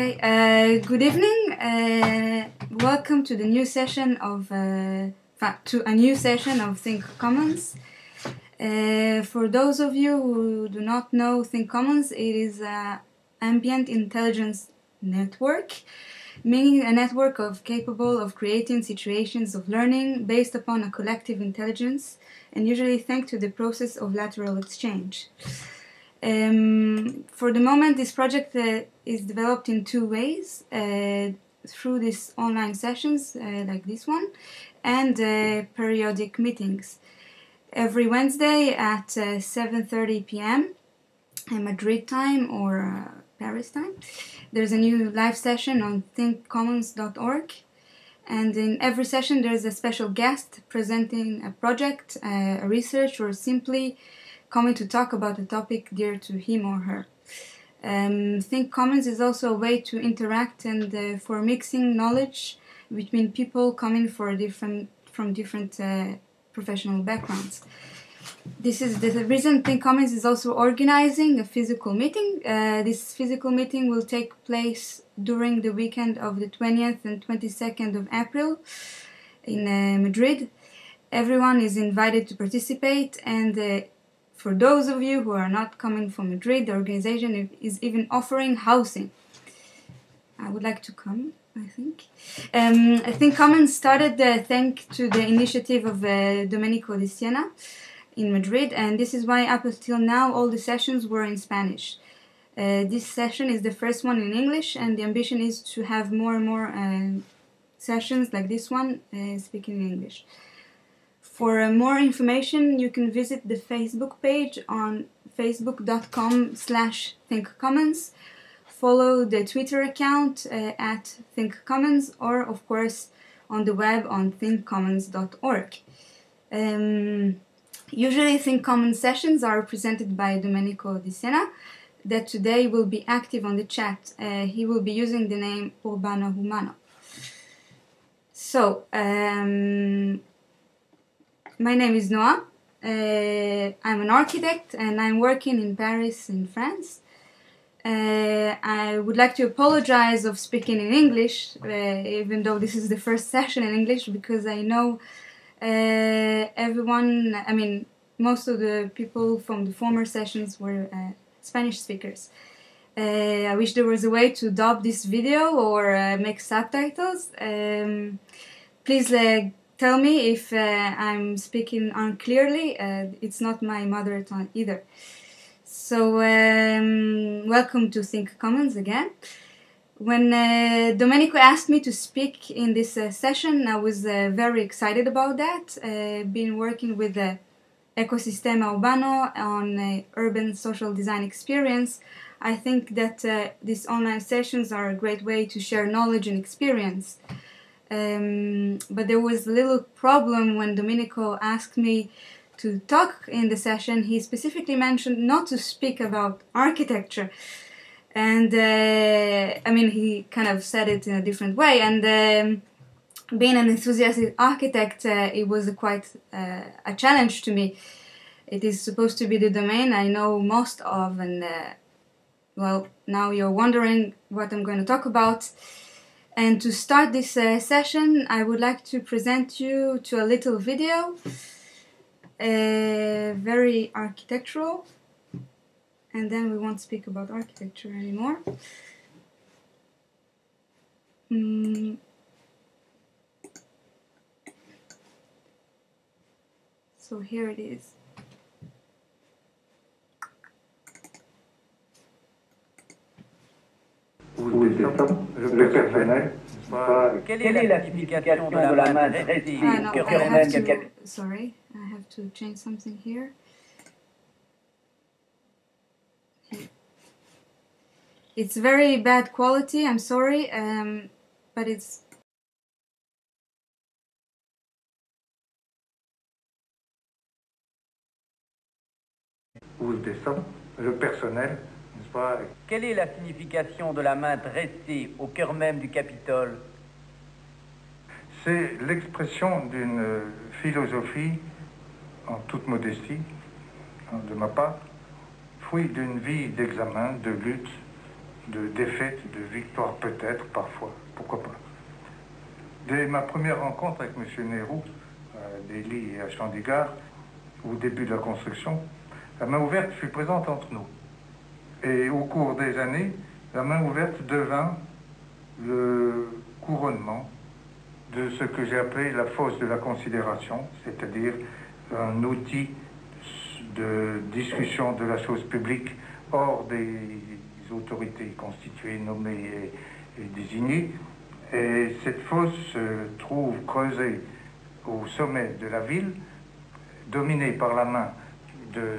Okay, good evening. Welcome to the new session of Think Commons. For those of you who do not know Think Commons, it is an ambient intelligence network, meaning a network of capable of creating situations of learning based upon a collective intelligence, and usually thanks to the process of lateral exchange. For the moment, this project is developed in two ways, through these online sessions like this one, and periodic meetings. Every Wednesday at 7:30 p.m. Madrid time or Paris time, there's a new live session on thinkcommons.org, and in every session there's a special guest presenting a project, a research, or simply coming to talk about a topic dear to him or her. Think Commons is also a way to interact and for mixing knowledge between people coming from different professional backgrounds. This is the reason Think Commons is also organizing a physical meeting. This physical meeting will take place during the weekend of the 20th and 22nd of April in Madrid. Everyone is invited to participate, and for those of you who are not coming from Madrid, the organization is even offering housing. I would like to come, I think. I think Commons started thanks to the initiative of Domenico Di Siena in Madrid, and this is why up until now all the sessions were in Spanish. This session is the first one in English, and the ambition is to have more and more sessions like this one speaking in English. For more information, you can visit the Facebook page on facebook.com/thinkcommons, follow the Twitter account at thinkcommons, or of course on the web on thinkcommons.org. Usually Think Commons sessions are presented by Domenico Di Siena, that today will be active on the chat. He will be using the name Urbano Humano. So, my name is Noah. I'm an architect and I'm working in Paris in France. I would like to apologize for speaking in English, even though this is the first session in English, because I know most of the people from the former sessions were Spanish speakers. I wish there was a way to dub this video or make subtitles. Please tell me if I'm speaking unclearly. It's not my mother tongue either. So, welcome to Think Commons again. When Domenico asked me to speak in this session, I was very excited about that. I've been working with Ecosistema Urbano on urban social design experience. I think that these online sessions are a great way to share knowledge and experience. But there was a little problem when Domenico asked me to talk in the session. He specifically mentioned not to speak about architecture, and he kind of said it in a different way. And being an enthusiastic architect, it was quite a challenge to me. It is supposed to be the domain I know most of, and well, now you're wondering what I'm going to talk about. And to start this session, I would like to present you to a little video, very architectural, and then we won't speak about architecture anymore. So here it is. Sorry, I have to change something here. It's very bad quality, I'm sorry, but it's... Le personnel. Quelle est la signification de la main dressée au cœur même du Capitole? C'est l'expression d'une philosophie, en toute modestie, de ma part, fruit d'une vie d'examen, de lutte, de défaites, de victoires peut-être, parfois, pourquoi pas. Dès ma première rencontre avec M. Nehru, à Delhi et à Chandigarh, au début de la construction, la main ouverte fut présente entre nous. Et au cours des années, la main ouverte devint le couronnement de ce que j'ai appelé la fosse de la considération, c'est-à-dire un outil de discussion de la chose publique hors des autorités constituées, nommées et désignées. Et cette fosse se trouve creusée au sommet de la ville, dominée par la main,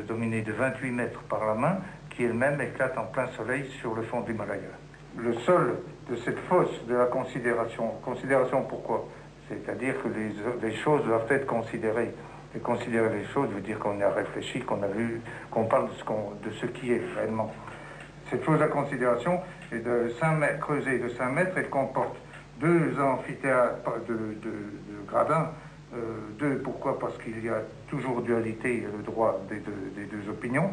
dominée de 28 mètres par la main, qui elle-même éclate en plein soleil sur le fond du Himalaya. Le sol de cette fosse de la considération, pourquoi? C'est-à-dire que les choses doivent être considérées. Et considérer les choses veut dire qu'on a réfléchi, qu'on a vu, qu'on parle de ce qui est réellement. Cette fosse de la considération est de 5 mètres, creusée de 5 mètres, elle comporte deux amphithéâtres de gradins, deux, pourquoi? Parce qu'il y a toujours dualité, le droit des deux opinions.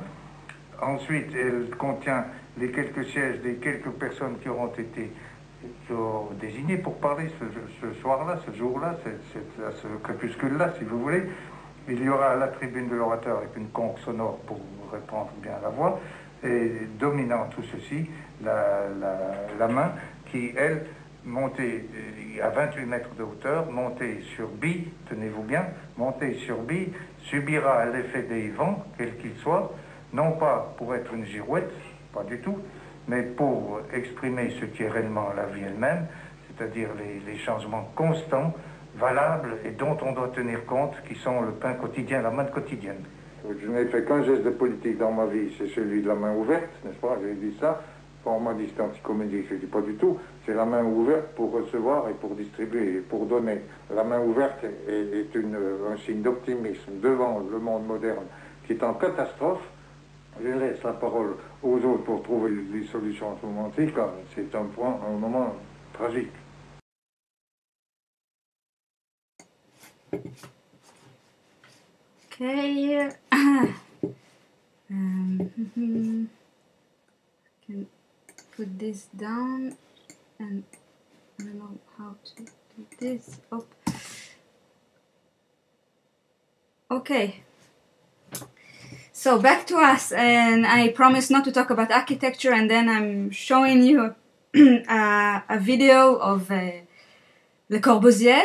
Ensuite, elle contient les quelques sièges des quelques personnes qui auront été désignées pour parler ce soir-là, ce jour-là, ce crépuscule-là, si vous voulez. Il y aura la tribune de l'orateur avec une conque sonore pour répandre bien la voix. Et dominant tout ceci, la main qui, elle, monter à 28 mètres de hauteur, monter sur bille, tenez-vous bien, monter sur bille, subira l'effet des vents, quel qu'il soit, non pas pour être une girouette, pas du tout, mais pour exprimer ce qui est réellement la vie elle-même, c'est-à-dire les changements constants, valables et dont on doit tenir compte, qui sont le pain quotidien, la main quotidienne. Je n'ai fait qu'un geste de politique dans ma vie, c'est celui de la main ouverte, n'est-ce pas, j'ai dit ça. On m'a dit que c'était anticomédie, je ne dis pas du tout. C'est la main ouverte pour recevoir et pour distribuer et pour donner. La main ouverte est un signe d'optimisme devant le monde moderne qui est en catastrophe. Je laisse la parole aux autres pour trouver des solutions en ce moment-ci, car c'est un moment tragique. Okay. Put this down, and I don't know how to do this. Oh. Okay, so back to us, and I promise not to talk about architecture, and then I'm showing you a video of Le Corbusier,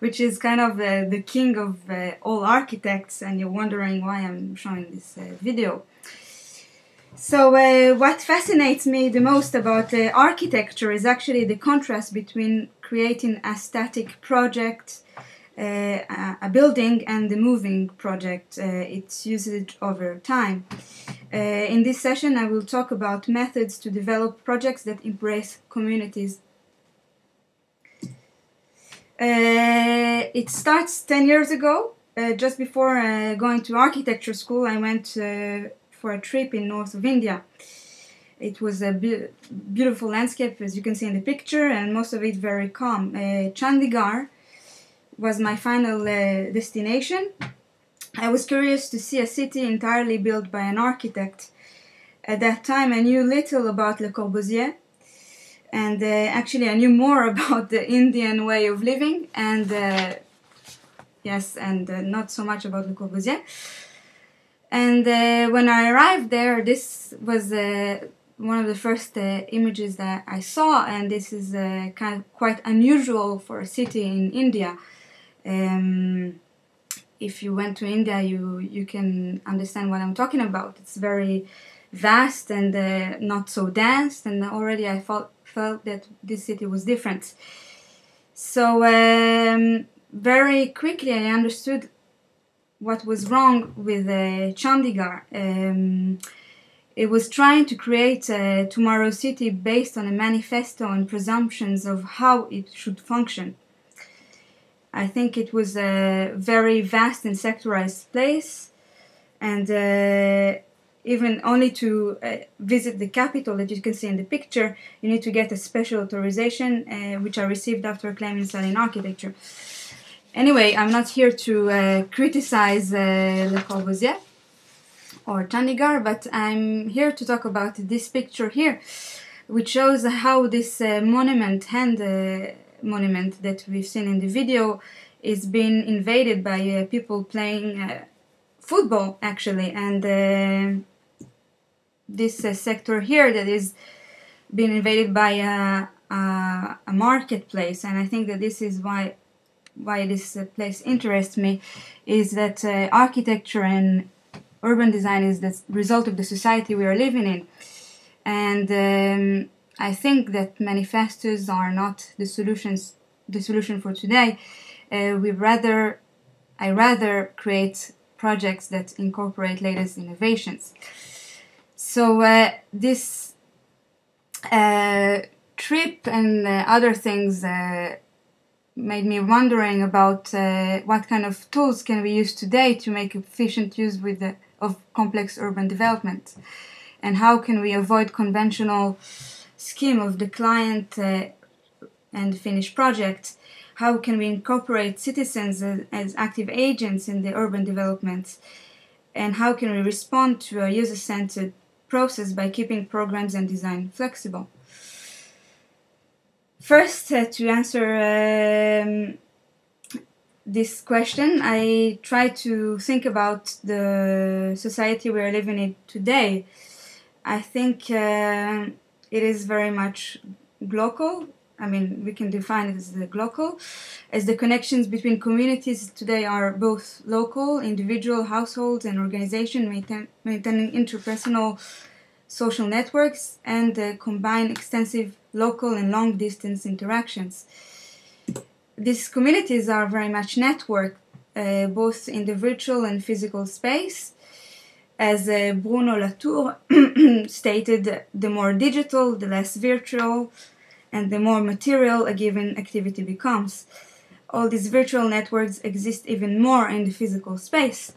which is kind of the king of all architects, and you're wondering why I'm showing this video. So what fascinates me the most about architecture is actually the contrast between creating a static project, a building, and the moving project, its usage over time. In this session I will talk about methods to develop projects that embrace communities. It starts 10 years ago. Just before going to architecture school I went for a trip in north of India. It was a beautiful landscape, as you can see in the picture, and most of it very calm. Chandigarh was my final destination. I was curious to see a city entirely built by an architect. At that time I knew little about Le Corbusier, and actually I knew more about the Indian way of living, and yes, and not so much about Le Corbusier. And when I arrived there, this was one of the first images that I saw, and this is kind of quite unusual for a city in India. If you went to India, you can understand what I'm talking about. It's very vast and not so dense, and already I felt that this city was different. So very quickly I understood what was wrong with Chandigarh. It was trying to create a tomorrow city based on a manifesto and presumptions of how it should function. I think it was a very vast and sectorized place, and even only to visit the capital, that you can see in the picture, you need to get a special authorization, which I received after claiming studying architecture. Anyway, I'm not here to criticize Le Corbusier. or Chandigarh, but I'm here to talk about this picture here, which shows how this hand monument that we've seen in the video is being invaded by people playing football, actually. And this sector here that is being invaded by a marketplace, and I think that this is why this place interests me, is that architecture and urban design is the result of the society we are living in. And I think that manifestos are not the solution for today. I rather create projects that incorporate latest innovations. So this trip and other things made me wondering about what kind of tools can we use today to make efficient use of complex urban development, and how can we avoid conventional scheme of the client and finished project. How can we incorporate citizens as active agents in the urban development, and how can we respond to a user-centered process by keeping programs and design flexible? First, to answer this question, I try to think about the society we are living in today. I think it is very much global. I mean, we can define it as the global, as the connections between communities today are both local, individual, households and organizations, maintaining interpersonal social networks, and combine extensive local and long-distance interactions. These communities are very much networked, both in the virtual and physical space. As Bruno Latour stated, the more digital, the less virtual, and the more material a given activity becomes. All these virtual networks exist even more in the physical space.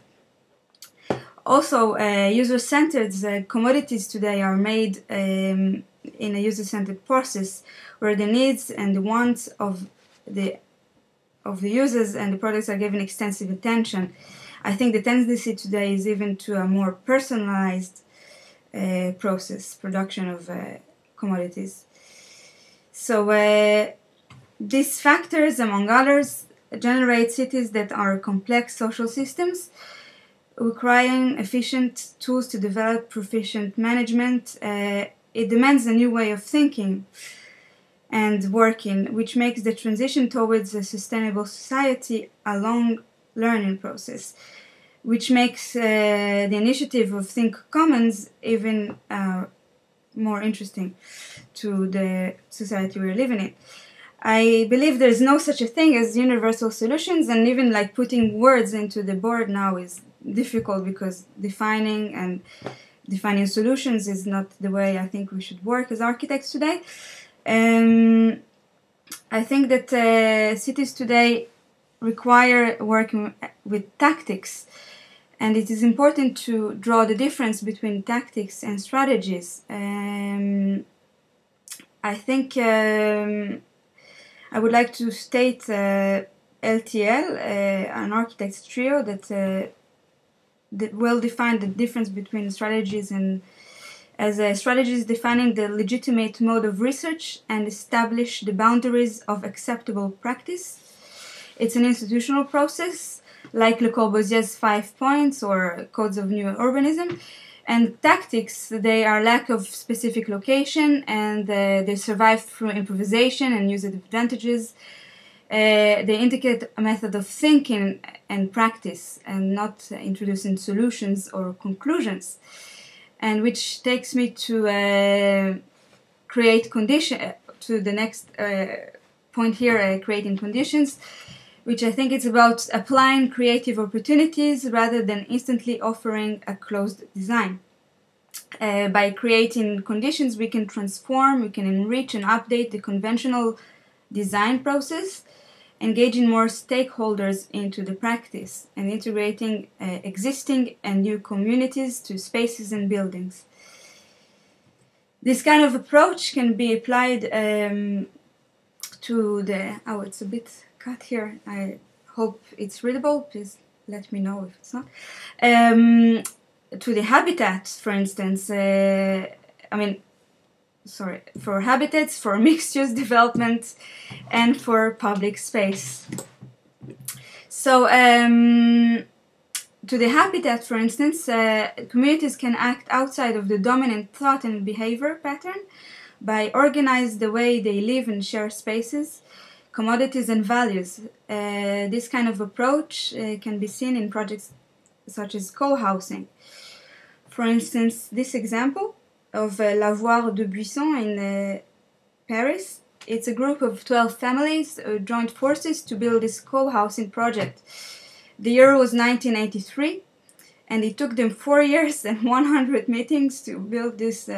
Also, user-centered commodities today are made in a user-centered process, where the needs and the wants of the users and the products are given extensive attention. I think the tendency today is even to a more personalized production of commodities. So these factors, among others, generate cities that are complex social systems, requiring efficient tools to develop proficient management. It demands a new way of thinking and working, which makes the transition towards a sustainable society a long learning process, which makes the initiative of Think Commons even more interesting to the society we're living in. I believe there's no such a thing as universal solutions, and even like putting words into the board now is difficult, because defining solutions is not the way I think we should work as architects today. I think that cities today require working with tactics, and it is important to draw the difference between tactics and strategies. I think I would like to state LTL, an architect's trio that will define the difference between strategies, and as strategies defining the legitimate mode of research and establish the boundaries of acceptable practice. It's an institutional process, like Le Corbusier's 5 points or codes of new urbanism. And tactics, they are lack of specific location, and they survive through improvisation and user advantages. They indicate a method of thinking and practice, and not introducing solutions or conclusions. And which takes me to the next point here, creating conditions, which I think it's about applying creative opportunities rather than instantly offering a closed design. By creating conditions, we can transform, we can enrich and update the conventional design process, engaging more stakeholders into the practice, and integrating existing and new communities to spaces and buildings. This kind of approach can be applied to the... Oh, it's a bit... cut here. I hope it's readable. Please let me know if it's not. to the habitats, for instance, for habitats, for mixed-use development, and for public space. So, to the habitat, for instance, communities can act outside of the dominant thought and behavior pattern by organizing the way they live and share spaces, commodities and values. This kind of approach can be seen in projects such as co-housing. For instance, this example of L'Avoir de Buisson in Paris. It's a group of 12 families joined forces to build this co-housing project. The year was 1983, and it took them 4 years and 100 meetings to build this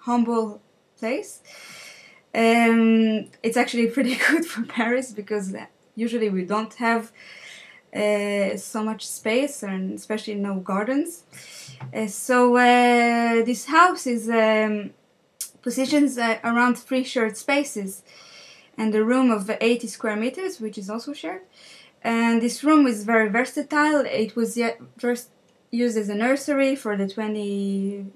humble place. It's actually pretty good for Paris, because usually we don't have so much space, and especially no gardens. So this house is positioned around 3 shared spaces and a room of 80 square meters, which is also shared. And this room is very versatile. It was first used as a nursery for the 20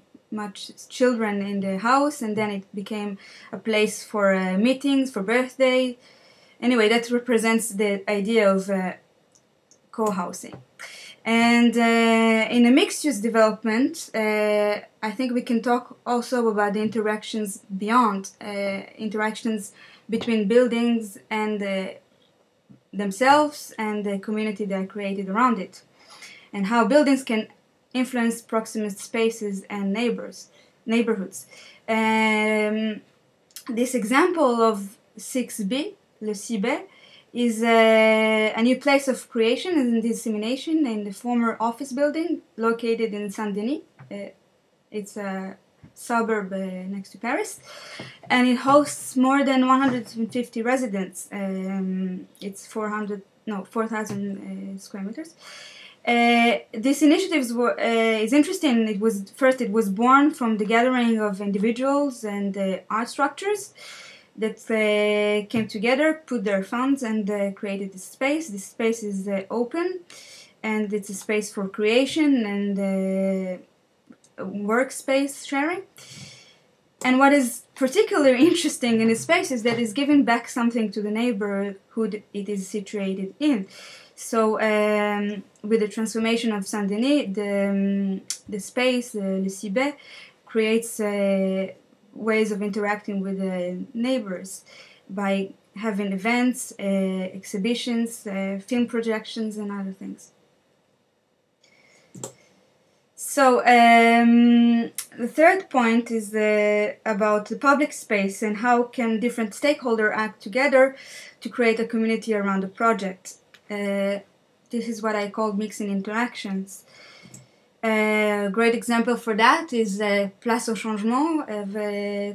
children in the house, and then it became a place for meetings, for birthday. Anyway, that represents the idea of co-housing. And in a mixed-use development, I think we can talk also about the interactions beyond, interactions between buildings and themselves and the community that are created around it, and how buildings can influence proximate spaces and neighborhoods. This example of Le 6b, is a new place of creation and dissemination in the former office building located in Saint-Denis. It's a suburb next to Paris, and it hosts more than 150 residents. It's 4,000 square meters. This initiative is interesting. It was born from the gathering of individuals and art structures that came together, put their funds, and created this space. This space is open, and it's a space for creation and workspace sharing. And what is particularly interesting in this space is that it's giving back something to the neighborhood it is situated in. So with the transformation of Saint-Denis, the space, Le 6b, creates ways of interacting with the neighbors by having events, exhibitions, film projections, and other things. So the third point is about the public space and how can different stakeholders act together to create a community around a project. This is what I call mixing interactions. A great example for that is Place au Changement,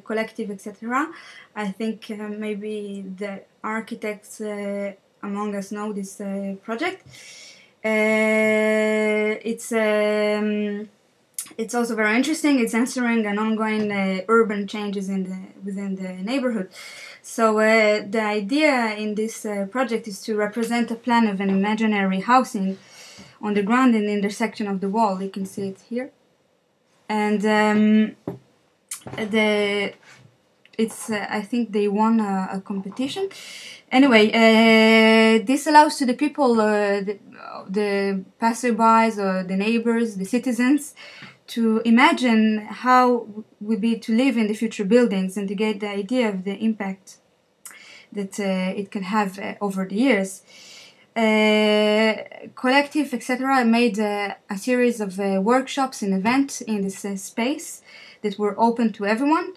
Collective, etc. I think maybe the architects among us know this project. It's also very interesting. It's answering an ongoing urban changes within the neighborhood. So the idea in this project is to represent a plan of an imaginary housing on the ground in the intersection of the wall. You can see it here, and I think they won a competition. Anyway, this allows to the people, the passerbys or the neighbors, the citizens, to imagine how would be to live in the future buildings and to get the idea of the impact that it can have over the years. Collective, etc. made a series of workshops and events in this space that were open to everyone,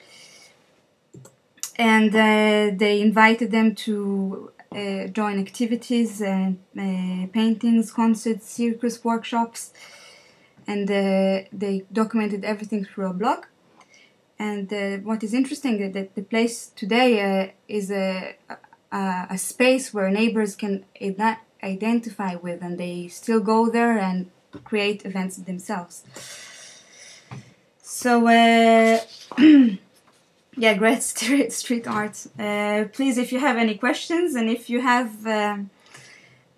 and they invited them to join activities, paintings, concerts, circus, workshops, and they documented everything through a blog. And what is interesting is that the place today is a space where neighbors can identify with, and they still go there and create events themselves. So yeah, great street art. Please, if you have any questions, and if you have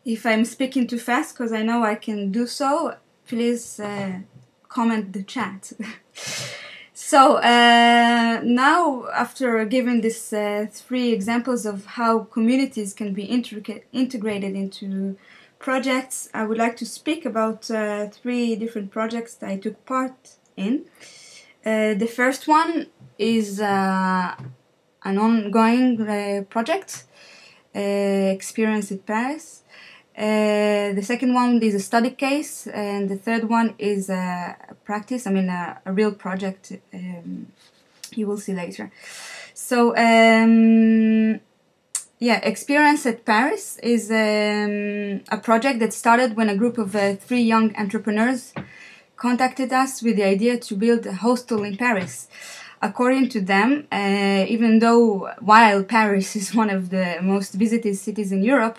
if I'm speaking too fast, because I know I can do so, please comment the chat. So now, after giving these three examples of how communities can be integrated into projects, I would like to speak about three different projects that I took part in. The first one is an ongoing project, Experience at Paris. The second one is a study case, and the third one is a practice, a real project, you will see later. So, yeah, Experience at Paris is a project that started when a group of three young entrepreneurs contacted us with the idea to build a hostel in Paris. According to them, even though while Paris is one of the most visited cities in Europe,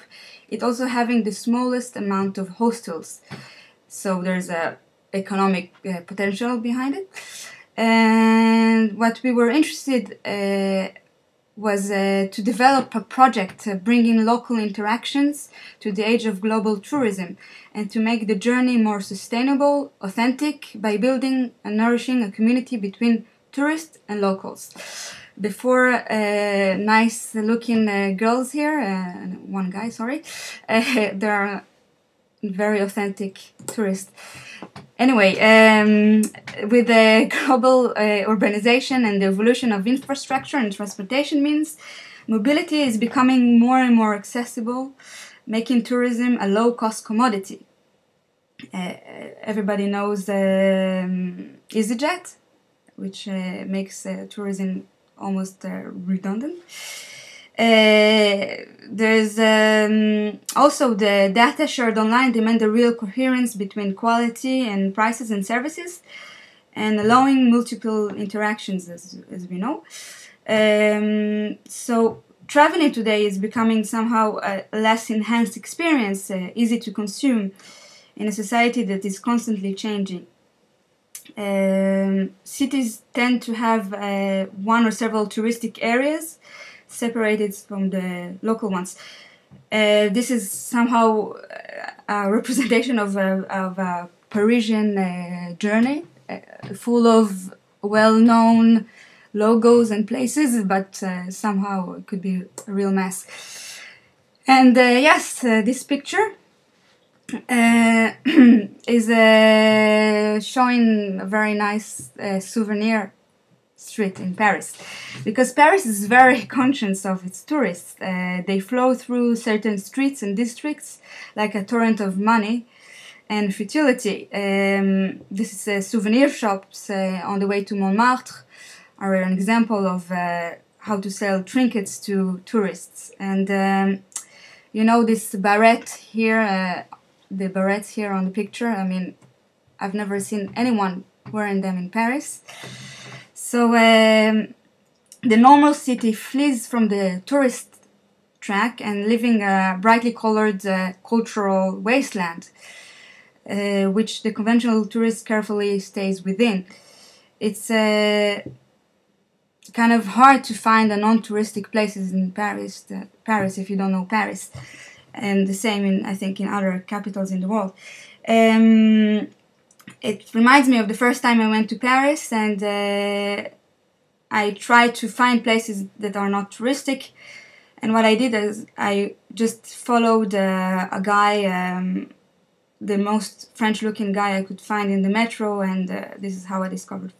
it's also having the smallest amount of hostels. So there's an economic potential behind it. And what we were interested was to develop a project bringing local interactions to the age of global tourism and to make the journey more sustainable, authentic, by building and nourishing a community between tourists and locals. The four nice-looking girls here, one guy, sorry, they are very authentic tourists. Anyway, with the global urbanization and the evolution of infrastructure and transportation means, mobility is becoming more and more accessible, making tourism a low-cost commodity. Everybody knows EasyJet, which makes tourism almost redundant. There's also the data shared online demand a real coherence between quality and prices and services, and allowing multiple interactions, as we know. So traveling today is becoming somehow a less enhanced experience, easy to consume, in a society that is constantly changing. Cities tend to have one or several touristic areas separated from the local ones. This is somehow a representation of a Parisian journey, full of well-known logos and places, but somehow it could be a real mess. And yes, this picture is showing a very nice souvenir street in Paris, because Paris is very conscious of its tourists. They flow through certain streets and districts like a torrent of money and futility. This is souvenir shops on the way to Montmartre are an example of how to sell trinkets to tourists. And you know, this barrette here, the barrettes here on the picture, I've never seen anyone wearing them in Paris. So the normal city flees from the tourist track and leaving a brightly colored cultural wasteland, which the conventional tourist carefully stays within. It's kind of hard to find the non-touristic places in Paris if you don't know Paris. And the same, I think, in other capitals in the world. It reminds me of the first time I went to Paris, and I tried to find places that are not touristic. And what I did is I just followed a guy, the most French-looking guy I could find in the metro, and this is how I discovered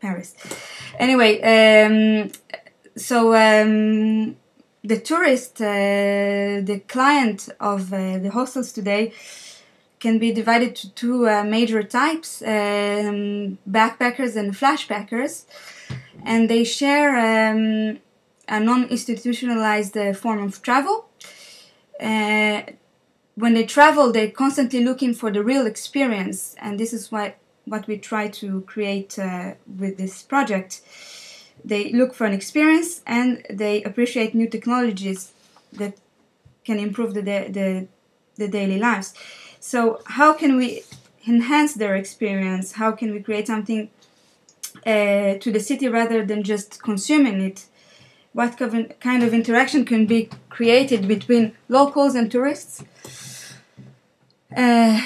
Paris. Anyway, the tourist, the client of the hostels today, can be divided to two major types, backpackers and flashpackers, and they share a non-institutionalized form of travel. When they travel, they're constantly looking for the real experience, and this is what we try to create with this project. They look for an experience, and they appreciate new technologies that can improve the daily lives. So how can we enhance their experience? How can we create something to the city rather than just consuming it? What kind of interaction can be created between locals and tourists?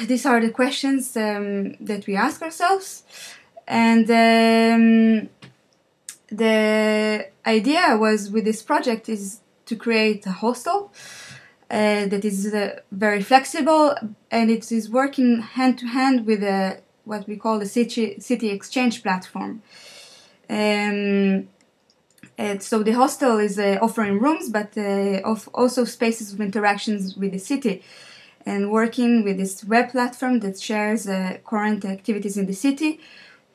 These are the questions that we ask ourselves, and the idea was with this project is to create a hostel that is very flexible, and it is working hand to hand with what we call the city exchange platform. And so the hostel is offering rooms, but also spaces of interactions with the city, and working with this web platform that shares current activities in the city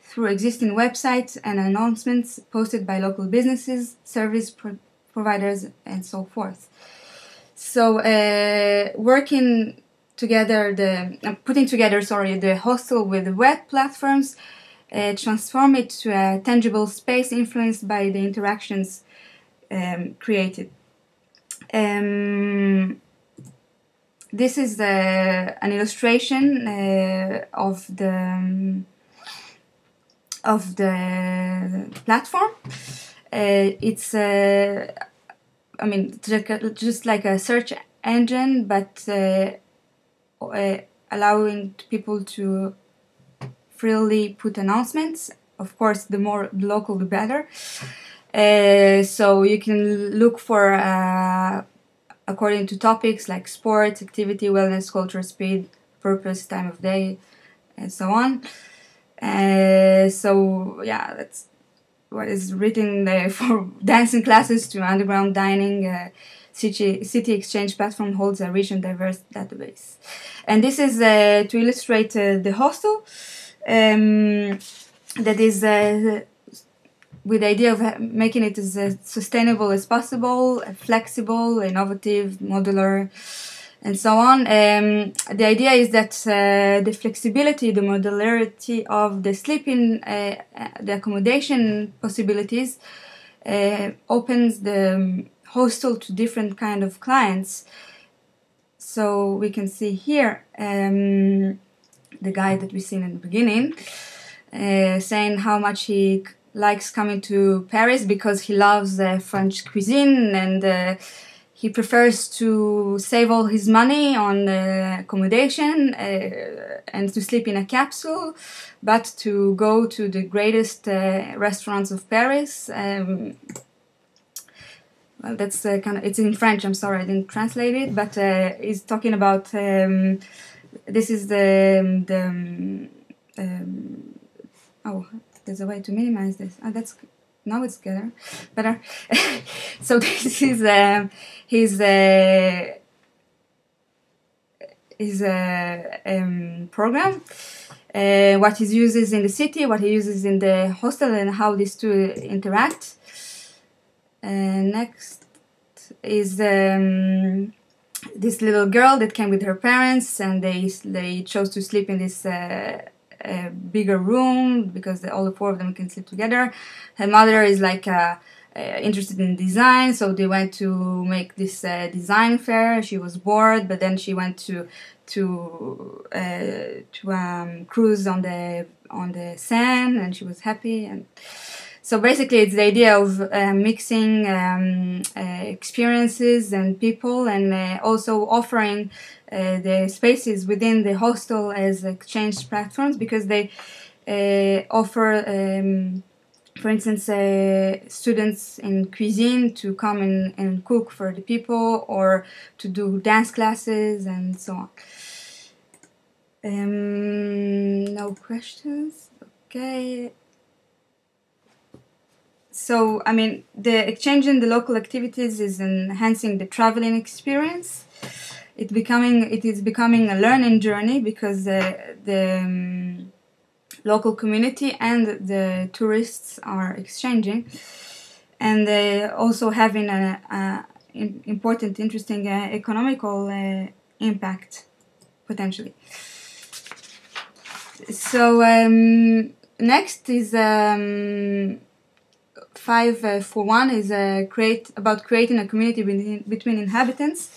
through existing websites and announcements posted by local businesses, service providers, and so forth. So working together, putting together the hostel with the web platforms, transform it to a tangible space influenced by the interactions created. This is an illustration of the platform. It's I mean, just like a search engine, but allowing people to freely put announcements. Of course, the more local, the better. So you can look for according to topics like sports, activity, wellness, culture, speed, purpose, time of day, and so on. So yeah, that's what is written there, for dancing classes to underground dining. City Exchange platform holds a rich and diverse database. And this is to illustrate the hostel that is with the idea of making it as sustainable as possible, flexible, innovative, modular, and so on. The idea is that the flexibility, the modularity of the sleeping, the accommodation possibilities opens the hostel to different kind of clients. So we can see here the guy that we seen in the beginning saying how much he likes coming to Paris because he loves French cuisine, and he prefers to save all his money on accommodation and to sleep in a capsule, but to go to the greatest restaurants of Paris. Well, that's kind of, it's in French, I'm sorry, I didn't translate it, but he's talking about this is the oh, there's a way to minimize this. Oh, that's, now it's better. So this is his program. What he uses in the city, what he uses in the hostel, and how these two interact. Next is this little girl that came with her parents, and they chose to sleep in this a bigger room because all the four of them can sleep together. Her mother is like interested in design, so they went to make this design fair. She was bored, but then she went to cruise on the Seine, and she was happy. And so basically, it's the idea of mixing experiences and people, and also offering the spaces within the hostel as exchange platforms, because they offer, for instance, students in cuisine to come and cook for the people, or to do dance classes, and so on. No questions? Okay. So, I mean, the exchange in the local activities is enhancing the traveling experience. It is becoming a learning journey, because the local community and the tourists are exchanging, and also having an important, interesting economical impact potentially. So next is 541 is about creating a community between inhabitants.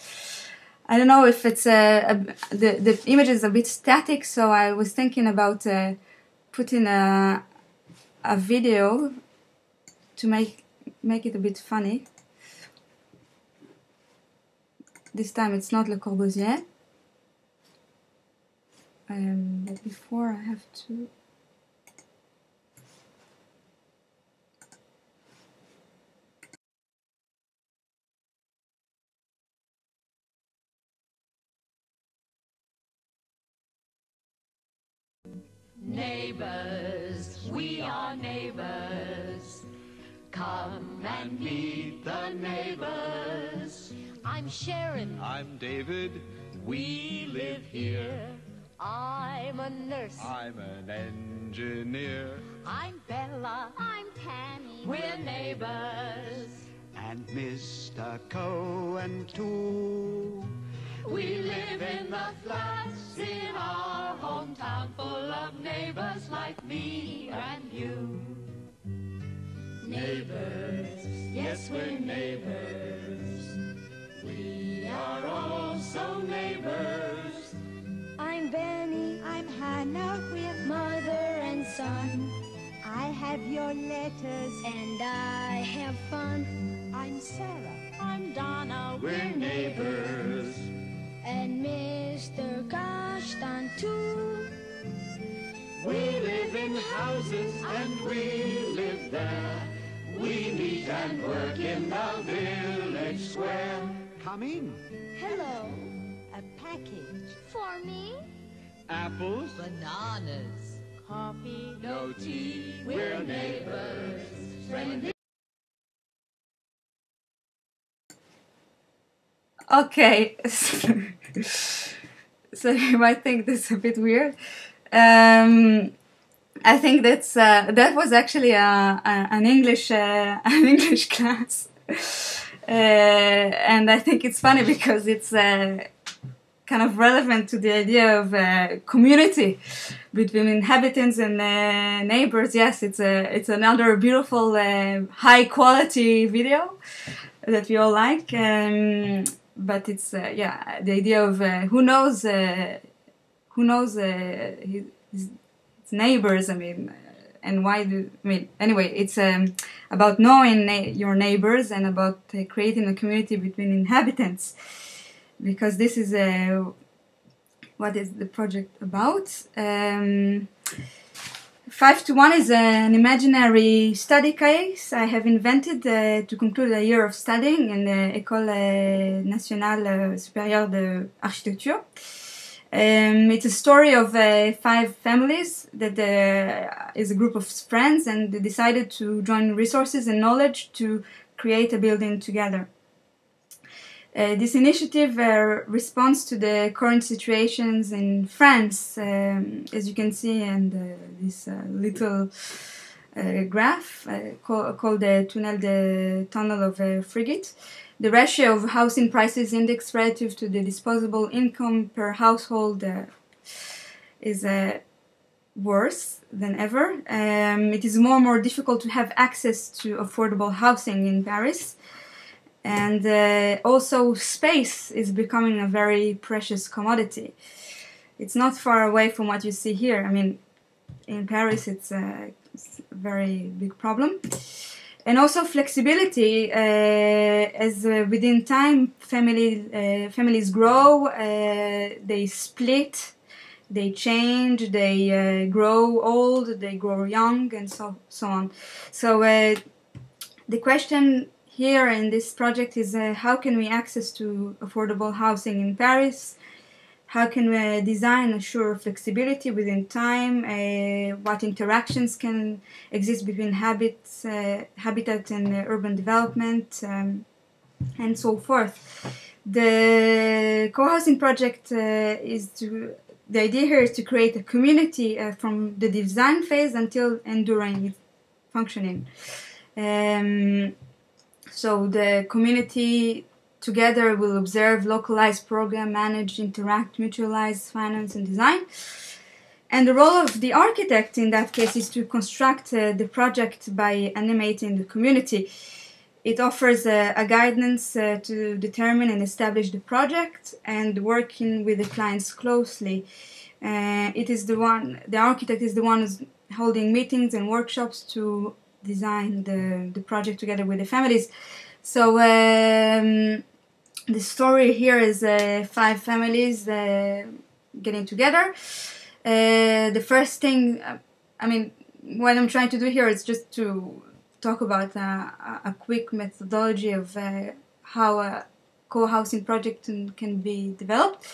I don't know if it's the image is a bit static, so I was thinking about putting a video to make it a bit funny. This time it's not Le Corbusier. have to Neighbors, we are neighbors. Come and meet the neighbors. I'm Sharon. I'm David. We live here. I'm a nurse. I'm an engineer. I'm Bella. I'm Tammy. We're neighbors. And Mr. Cohen, too. We live in the flats in our hometown, full of neighbors like me and you. Neighbors, yes, we're neighbors. We are also neighbors. I'm Benny, I'm Hannah, we're mother and son. I have your letters and I have fun. I'm Sarah, I'm Donna, we're neighbors. And Mr. Kashtan too. We live in houses and we live there. We meet and work in the village square. Come in. Hello. A package. For me? Apples. Bananas. Coffee. No tea. We're neighbors. Friendly. Okay, so you might think this is a bit weird. I think that's that was actually an English class, and I think it's funny because it's kind of relevant to the idea of community between inhabitants and neighbors. Yes, it's another beautiful high quality video that we all like. But it's yeah, the idea of who knows his neighbors. I mean, and why do I mean? Anyway, it's about knowing your neighbors and about creating a community between inhabitants, because this is what is the project about. 5:1 is an imaginary study case I have invented to conclude a year of studying in the École Nationale Supérieure d'Architecture. It's a story of 5 families that is a group of friends, and they decided to join resources and knowledge to create a building together. This initiative responds to the current situations in France, as you can see in this little graph called the Tunnel of Frigate. The ratio of housing prices index relative to the disposable income per household is worse than ever. It is more and more difficult to have access to affordable housing in Paris. And also space is becoming a very precious commodity. It's not far away from what you see here. I mean, in Paris it's a very big problem. And also flexibility, as within time families grow, they split, they change, they grow old, they grow young, and so on. So the question here in this project is how can we access to affordable housing in Paris? How can we design assure flexibility within time? What interactions can exist between habitat and urban development, and so forth? The co-housing project the idea here is to create a community from the design phase until enduring functioning. So the community together will observe, localize, program, manage, interact, mutualize, finance and design. And the role of the architect in that case is to construct the project by animating the community. It offers a guidance to determine and establish the project and working with the clients closely. The architect is the one who's holding meetings and workshops to design the project together with the families. So the story here is 5 families getting together. The first thing, I mean, what I'm trying to do here is just to talk about a quick methodology of how a co-housing project can be developed.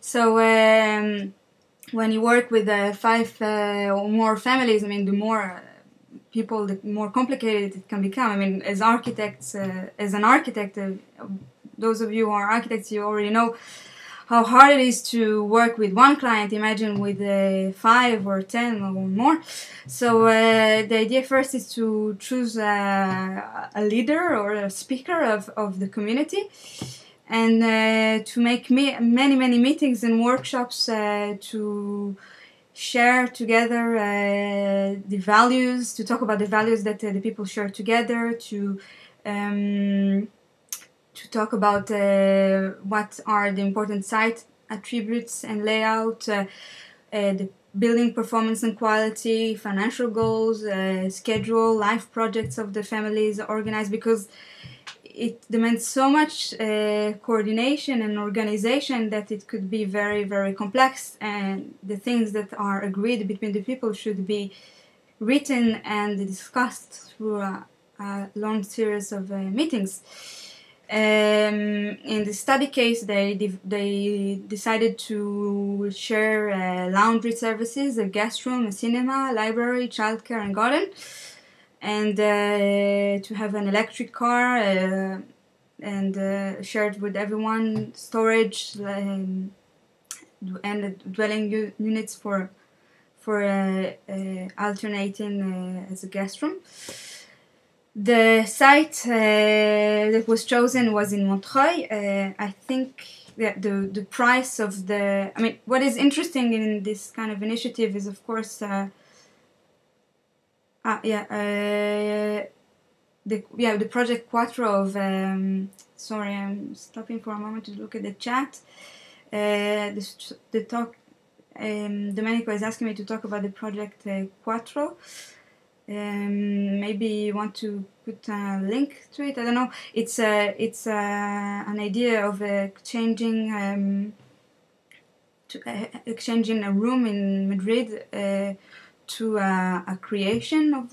So when you work with five or more families, I mean, the more people, the more complicated it can become. I mean, as architects, as an architect, those of you who are architects, you already know how hard it is to work with one client. Imagine with 5 or 10 or more. So the idea first is to choose a leader or a speaker of the community, and to make many meetings and workshops to share together the values, to talk about the values that the people share together, to talk about what are the important site attributes and layout, the building performance and quality, financial goals, schedule, life projects of the families organized, because it demands so much coordination and organization that it could be very complex, and the things that are agreed between the people should be written and discussed through a long series of meetings. In the study case, they decided to share laundry services, a guest room, a cinema, library, childcare, and garden, and to have an electric car and shared with everyone, storage and dwelling units for alternating as a guest room. The site that was chosen was in Montreuil. I think that the price of the... I mean, what is interesting in this kind of initiative is, of course, the project Cuatro of... sorry, I'm stopping for a moment to look at the chat. The talk... Domenico is asking me to talk about the project Cuatro. Maybe you want to put a link to it. I don't know. It's an idea of exchanging a room in Madrid to a creation of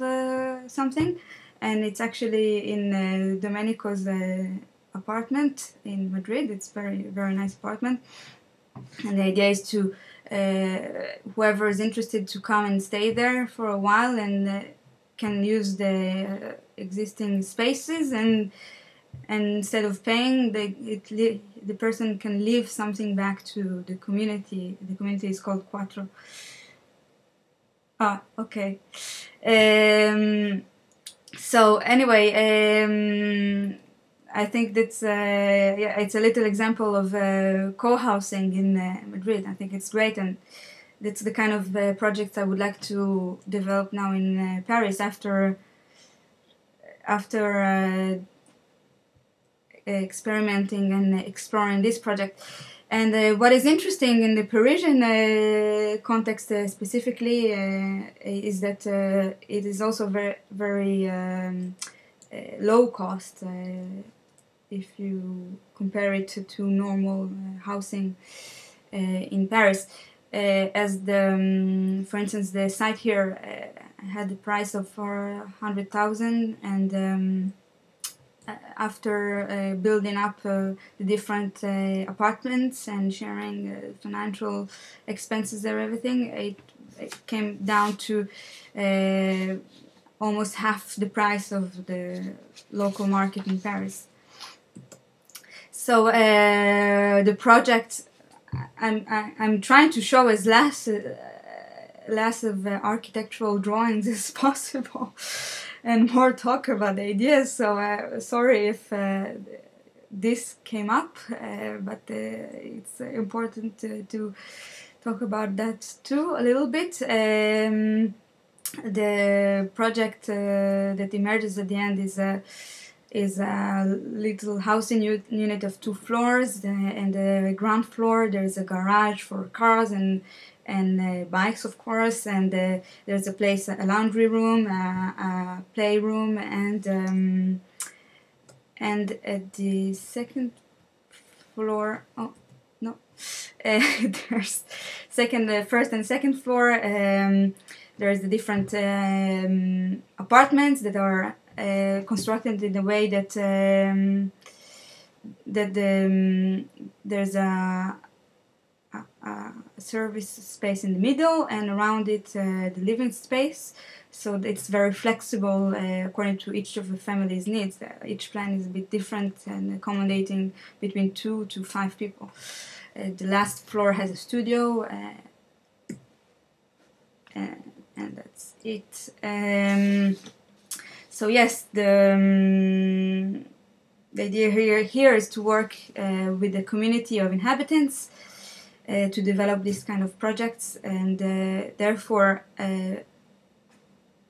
something, and it's actually in Domenico's apartment in Madrid. It's very nice apartment, and the idea is to whoever is interested to come and stay there for a while and can use the existing spaces, and instead of paying, the person can leave something back to the community. The community is called Cuatro. Ah, okay. So anyway, I think that's it's a little example of co-housing in Madrid. I think it's great, and that's the kind of project I would like to develop now in Paris after experimenting and exploring this project. And what is interesting in the Parisian context specifically is that it is also very low cost if you compare it to normal housing in Paris. As the, for instance, the site here had the price of 400,000, and after building up the different apartments and sharing financial expenses and everything, it came down to almost half the price of the local market in Paris. So the project I'm trying to show as less of architectural drawings as possible, and more talk about the ideas. So sorry if this came up, but it's important to talk about that too a little bit. The project that emerges at the end is a little housing unit of 2 floors, and the ground floor there is a garage for cars and bikes, of course, and there's a place, a laundry room, a playroom, and at the second floor, There's first and second floor. There's the different apartments that are constructed in a way that there's a service space in the middle, and around it the living space. So it's very flexible according to each of the family's needs. Each plan is a bit different and accommodating between 2 to 5 people. The last floor has a studio, and that's it. So yes, the idea here is to work with the community of inhabitants to develop these kind of projects, and therefore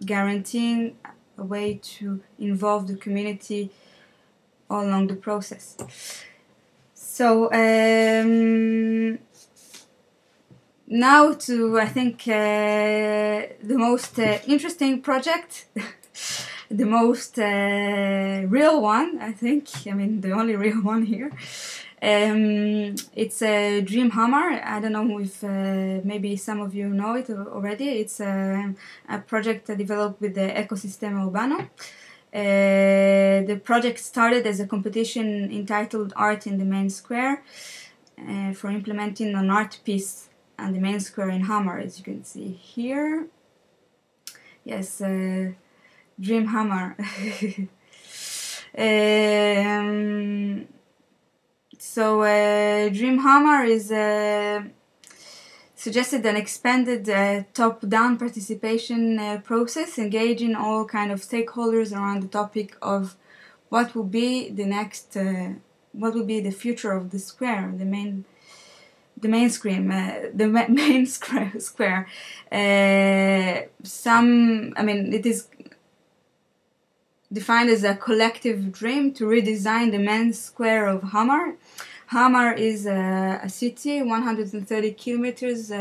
guaranteeing a way to involve the community all along the process. So now to, I think, the most interesting project, the most real one, I think. I mean, the only real one here. It's a Dream Hamar. I don't know if maybe some of you know it already. It's a project developed with the Ecosistema Urbano. The project started as a competition entitled Art in the Main Square for implementing an art piece on the main square in Hamar, as you can see here. Yes, Dream Hamar. Dream Hamar is suggested an expanded top-down participation process, engaging all kind of stakeholders around the topic of what will be the next, what will be the future of the square, the main square. I mean, it is defined as a collective dream to redesign the main square of Hamar. Hamar is a city 130 kilometers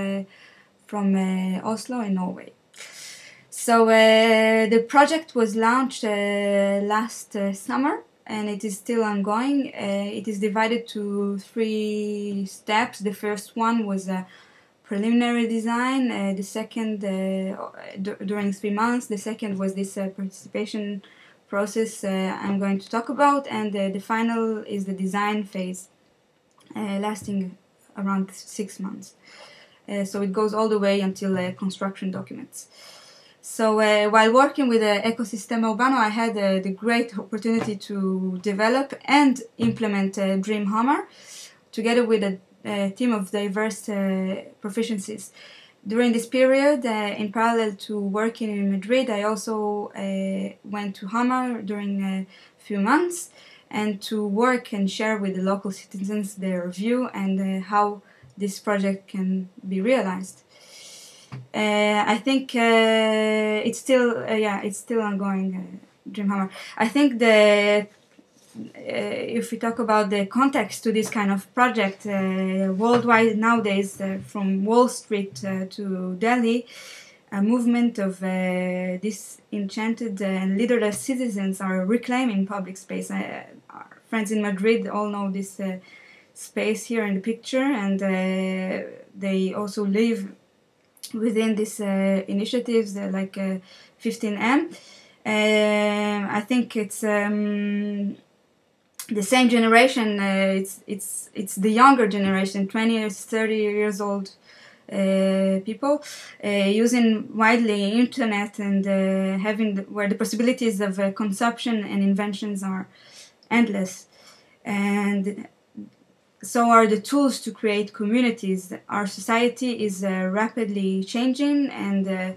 from Oslo in Norway. So the project was launched last summer, and it is still ongoing. It is divided to 3 steps. The first one was a preliminary design, the second during 3 months, the second was this participation process I'm going to talk about, and the final is the design phase, lasting around 6 months. So it goes all the way until construction documents. So while working with Ecosistema Urbano, I had the great opportunity to develop and implement Dream Hamar together with a team of diverse proficiencies. During this period, in parallel to working in Madrid, I also went to Hamar during a few months, and to work and share with the local citizens their view and how this project can be realized. I think it's still, it's still ongoing, Dream Hamar. I think if we talk about the context to this kind of project, worldwide nowadays, from Wall Street to Delhi, a movement of disenchanted and leaderless citizens are reclaiming public space. Our friends in Madrid all know this space here in the picture, and they also live within these initiatives like 15M. I think it's the same generation. It's the younger generation, 20 years, 30 years old people, using widely internet and having where the possibilities of consumption and inventions are endless, and so are the tools to create communities. Our society is rapidly changing and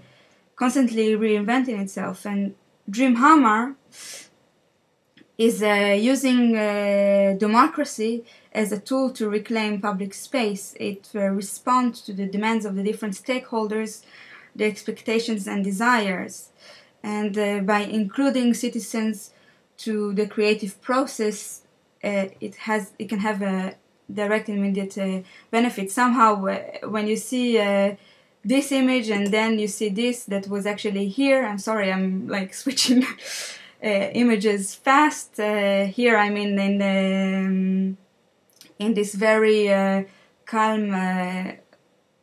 constantly reinventing itself, and Dream Hamar is using democracy as a tool to reclaim public space. It responds to the demands of the different stakeholders, their expectations and desires, and by including citizens to the creative process, it can have a direct and immediate benefit. Somehow, when you see this image and then you see this that was actually here, I'm sorry, I'm like switching images fast. Here I'm in this very calm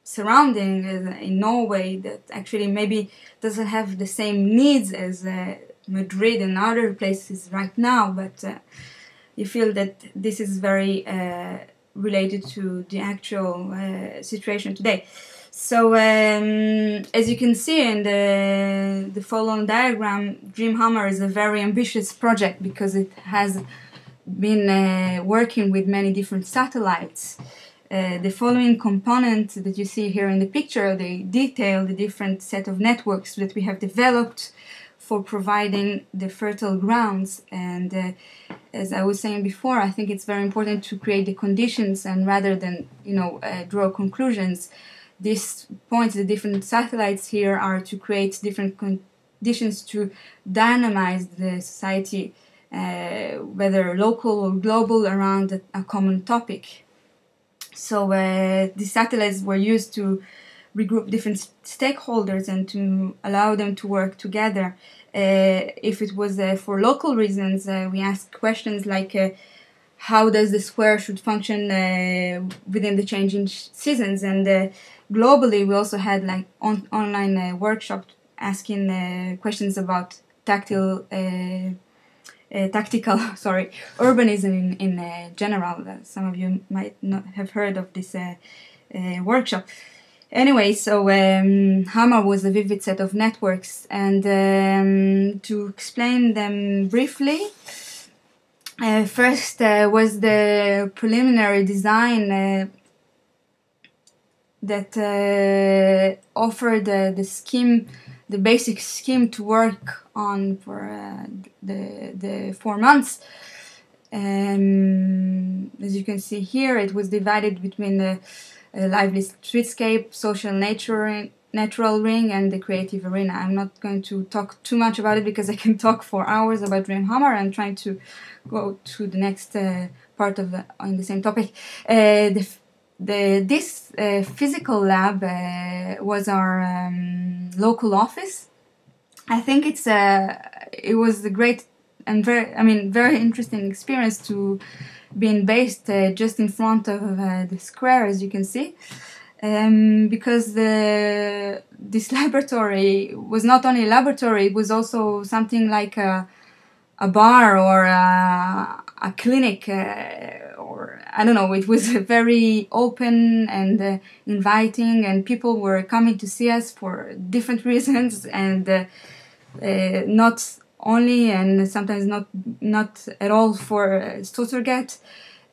surrounding in Norway that actually maybe doesn't have the same needs as Madrid and other places right now, but you feel that this is very related to the actual situation today. So as you can see in the following diagram, Dream Hamar is a very ambitious project because it has been working with many different satellites. The following components that you see here in the picture, they detail the different set of networks that we have developed for providing the fertile grounds. And as I was saying before, I think it's very important to create the conditions, and rather than, you know, draw conclusions. These points, the different satellites here, are to create different conditions to dynamize the society, whether local or global, around a common topic. So these satellites were used to regroup different stakeholders and to allow them to work together. If it was for local reasons, we asked questions like, how does the square should function within the changing seasons? And globally, we also had like online workshops asking questions about tactical urbanism in general. Some of you might not have heard of this workshop. Anyway, so Hamar was a vivid set of networks, and to explain them briefly. First was the preliminary design that offered the basic scheme to work on for the 4 months. As you can see here, it was divided between the lively streetscape, social natural ring, and the creative arena. I'm not going to talk too much about it because I can talk for hours about Dream Hamar. I'm trying to go to the next part of on the same topic. This physical lab was our local office. I think it's it was a great and very interesting experience to being based just in front of the square, as you can see. Because this laboratory was not only a laboratory, it was also something like a bar or a clinic, or I don't know, it was very open and inviting, and people were coming to see us for different reasons, and not only, and sometimes not at all, for Stotterget.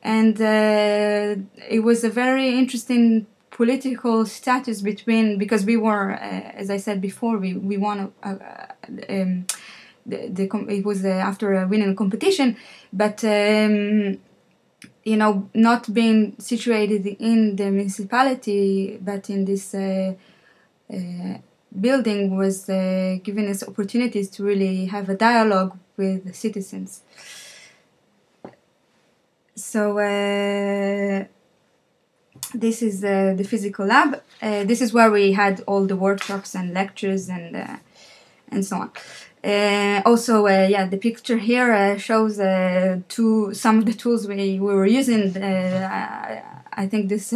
And it was a very interesting political status between, because we were, as I said before, we won it was after a winning competition, but you know, not being situated in the municipality but in this building was giving us opportunities to really have a dialogue with the citizens. So this is the physical lab. This is where we had all the workshops and lectures and so on. Also, yeah, the picture here shows some of the tools we were using. I think this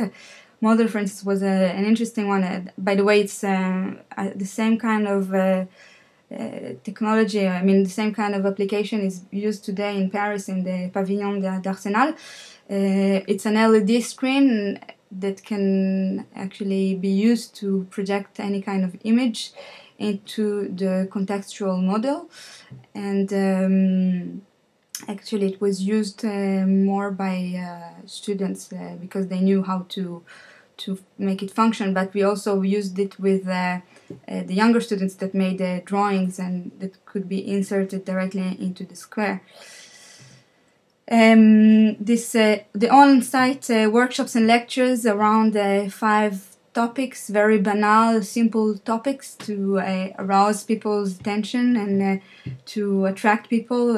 model, for instance, was an interesting one. By the way, it's the same kind of technology, I mean, the same kind of application is used today in Paris in the Pavillon de l'Arsenal. It's an LED screen that can actually be used to project any kind of image into the contextual model, and actually it was used more by students because they knew how to make it function, but we also used it with the younger students that made drawings and that could be inserted directly into the square. The on-site workshops and lectures around 5 topics, very banal, simple topics to arouse people's attention and to attract people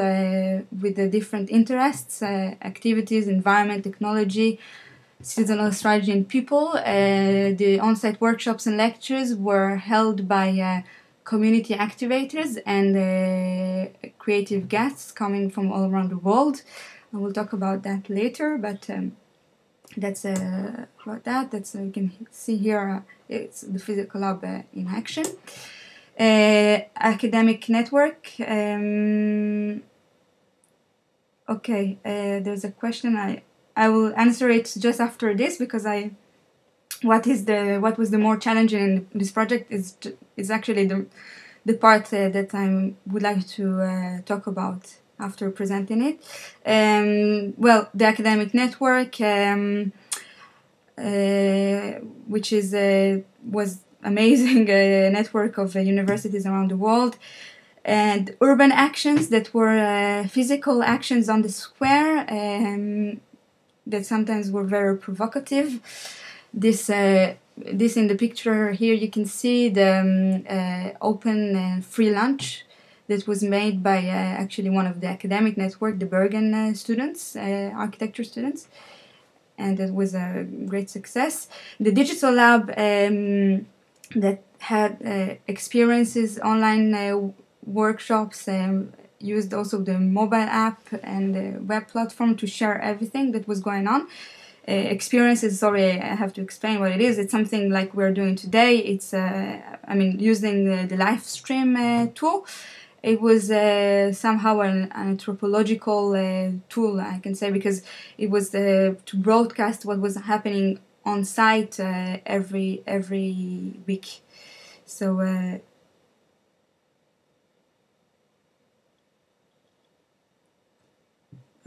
with the different interests, activities, environment, technology, seasonal strategy, and people. The on-site workshops and lectures were held by community activators and creative guests coming from all around the world. I will talk about that later, but That's about that. That's you can see here. It's the physical lab in action. Academic network. Okay, there's a question. I will answer it just after this because what was the more challenging in this project is actually the part that I would like to talk about after presenting it. Well, the academic network, which is was amazing network of universities around the world, and urban actions that were physical actions on the square that sometimes were very provocative. This in the picture here you can see the open free lunch that was made by actually one of the academic network, the Bergen students, architecture students, and it was a great success. The digital lab that had experiences, online workshops, used also the mobile app and the web platform to share everything that was going on. Experiences, sorry, I have to explain what it is. It's something like we're doing today. It's, I mean, using the live stream tool. It was somehow an anthropological tool, I can say, because it was to broadcast what was happening on site every week. So.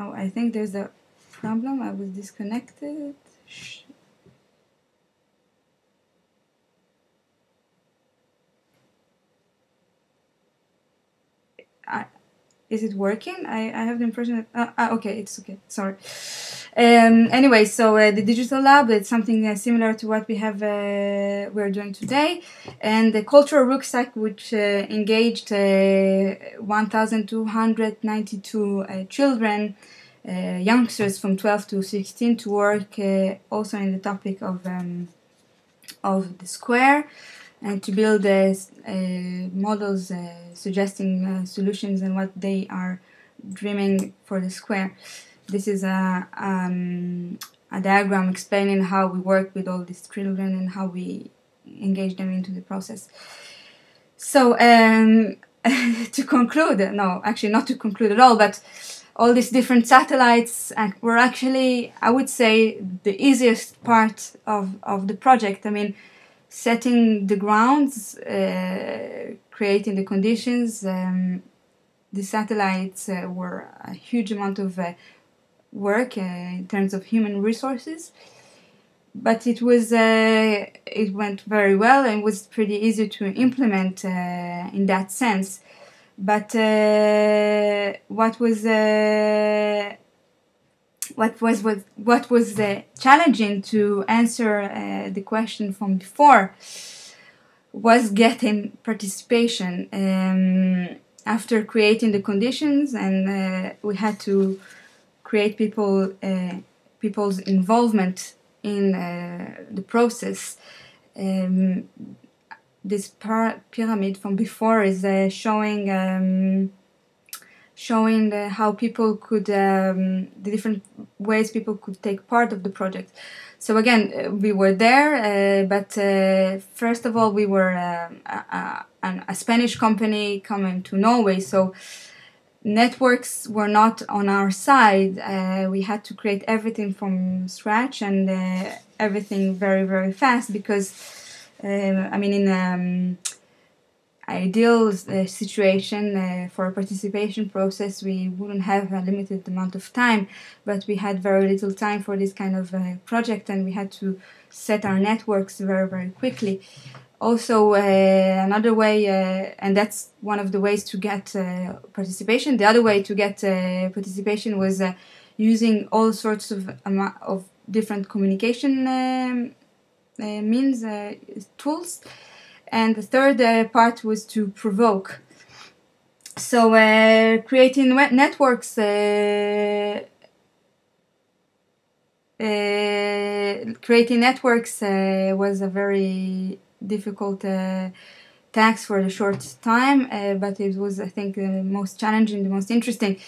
Oh, I think there's a problem. I was disconnected. Is it working? I have the impression that okay, it's okay. Sorry. Anyway, so the digital lab, it's something similar to what we have we're doing today, and the cultural rucksack, which engaged 1,292 children, youngsters from 12 to 16, to work also in the topic of the square, and to build models suggesting solutions and what they are dreaming for the square. This is a diagram explaining how we work with all these children and how we engage them into the process. So to conclude, no, actually not to conclude at all, but all these different satellites were actually, I would say, the easiest part of the project. I mean, setting the grounds, creating the conditions. The satellites were a huge amount of work in terms of human resources, but it was it went very well and was pretty easy to implement in that sense. But what was challenging to answer the question from before was getting participation. After creating the conditions, and we had to create people's involvement in the process. This pyramid from before is showing how people could the different ways people could take part of the project. So again, we were there, but first of all, we were a Spanish company coming to Norway, so networks were not on our side. We had to create everything from scratch, and everything very, very fast, because. I mean, in ideal situation for a participation process, we wouldn't have a limited amount of time, but we had very little time for this kind of project, and we had to set our networks very, very quickly. Also, another way, and that's one of the ways to get participation. The other way to get participation was using all sorts of different communication means, tools. And the third part was to provoke. So creating networks was a very difficult tax for a short time, but it was, I think, the most challenging, the most interesting.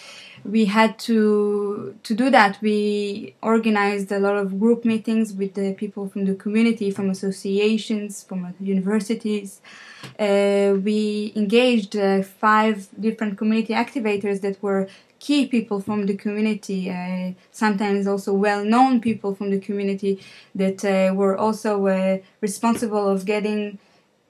We had to do that. We organized a lot of group meetings with the people from the community, from associations, from universities. We engaged 5 different community activators that were key people from the community, sometimes also well-known people from the community that were also responsible of getting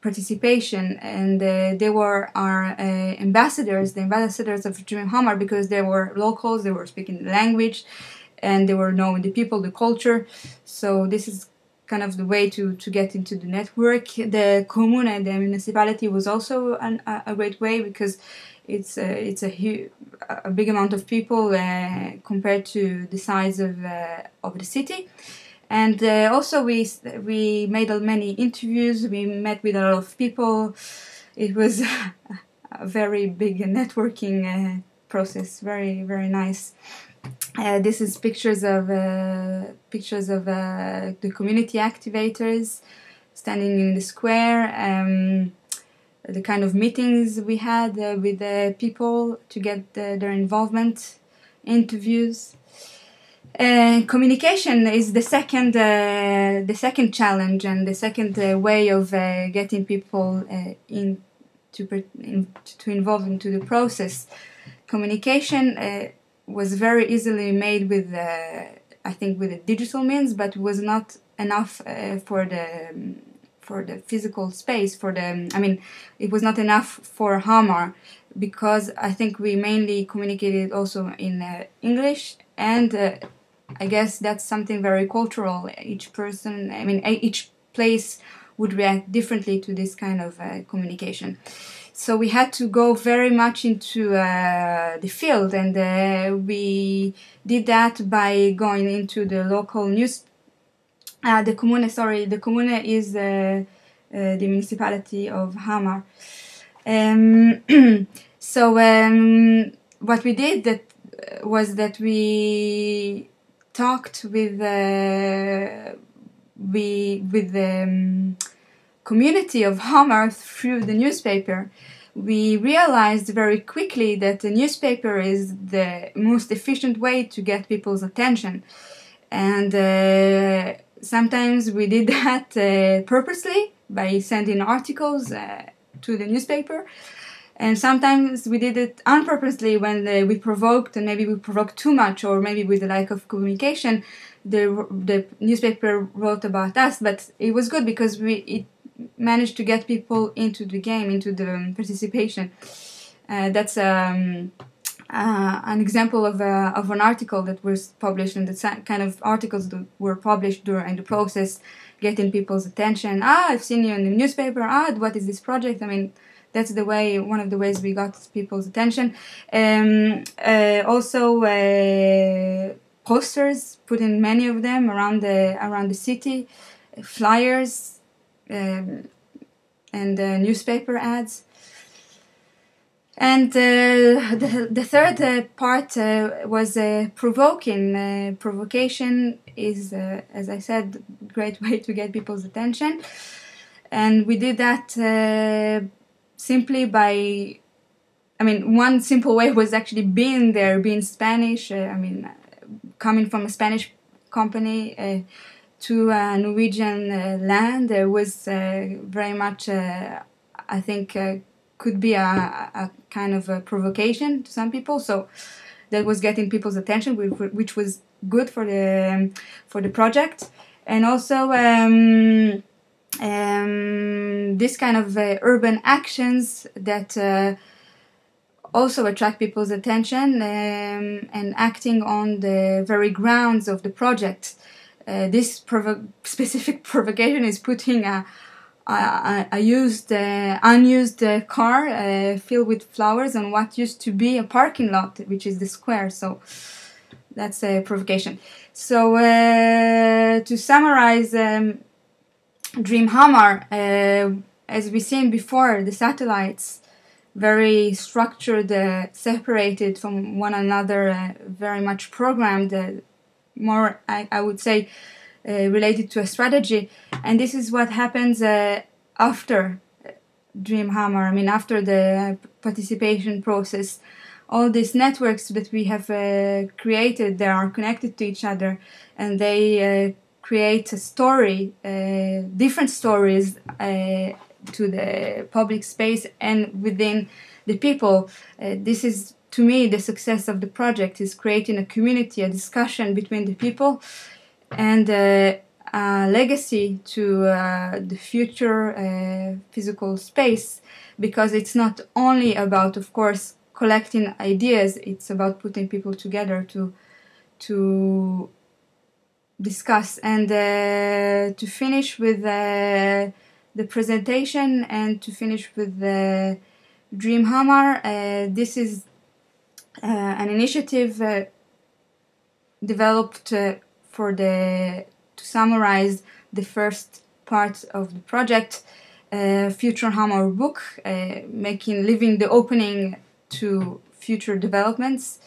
participation, and they were our ambassadors, the ambassadors of Dream Hamar, because they were locals, they were speaking the language, and they were knowing the people, the culture. So this is kind of the way to get into the network. The Kommune, the municipality, was also a great way, because it's a big amount of people compared to the size of the city. And also we made many interviews, we met with a lot of people. It was a very big networking process, very, very nice. This is pictures of the community activators standing in the square, the kind of meetings we had with the people to get their involvement, interviews. Communication is the second challenge and the second way of getting people to involve into the process. Communication was very easily made with, I think, with the digital means, but was not enough for the physical space. I mean, it was not enough for Hamar, because I think we mainly communicated also in English, and I guess that's something very cultural. Each person, I mean, each place would react differently to this kind of communication. So we had to go very much into the field, and we did that by going into the local news. The Kommune, sorry, the Kommune is the municipality of Hamar. So what we did was that we talked with the community of Hamar through the newspaper. We realized very quickly that the newspaper is the most efficient way to get people's attention, and sometimes we did that purposely by sending articles to the newspaper. And sometimes we did it unpurposely when we provoked, and maybe we provoked too much, or maybe with the lack of communication, the newspaper wrote about us. But it was good, because it managed to get people into the game, into the participation. That's an example of an article that was published, and the kind of articles that were published during the process, getting people's attention. I've seen you in the newspaper. What is this project? I mean, that's the way, one of the ways we got people's attention. Also, posters, putting many of them around the city, flyers, and newspaper ads. And the third part was provoking. Provocation is, as I said, a great way to get people's attention, and we did that. Simply by, I mean, one simple way was actually being there, being Spanish. I mean, coming from a Spanish company to a Norwegian land was very much, I think, could be a kind of a provocation to some people. So that was getting people's attention, which was good for the project, and also. This kind of urban actions that also attract people's attention, and acting on the very grounds of the project. This specific provocation is putting a unused car filled with flowers on what used to be a parking lot, which is the square. So that's a provocation. So to summarize, Dream Hamar, as we've seen before, the satellites, very structured, separated from one another, very much programmed, more, I would say, related to a strategy. And this is what happens after Dream Hamar. I mean, after the participation process, all these networks that we have created, they are connected to each other, and they create a story, different stories to the public space and within the people. This is, to me, the success of the project, is creating a community, a discussion between the people, and a legacy to the future physical space, because it's not only about, of course, collecting ideas, it's about putting people together to discuss. And to finish with the presentation, and to finish with the Dream Hamar, this is an initiative developed for the, to summarize the first part of the project, Future Hamar book, leaving the opening to future developments.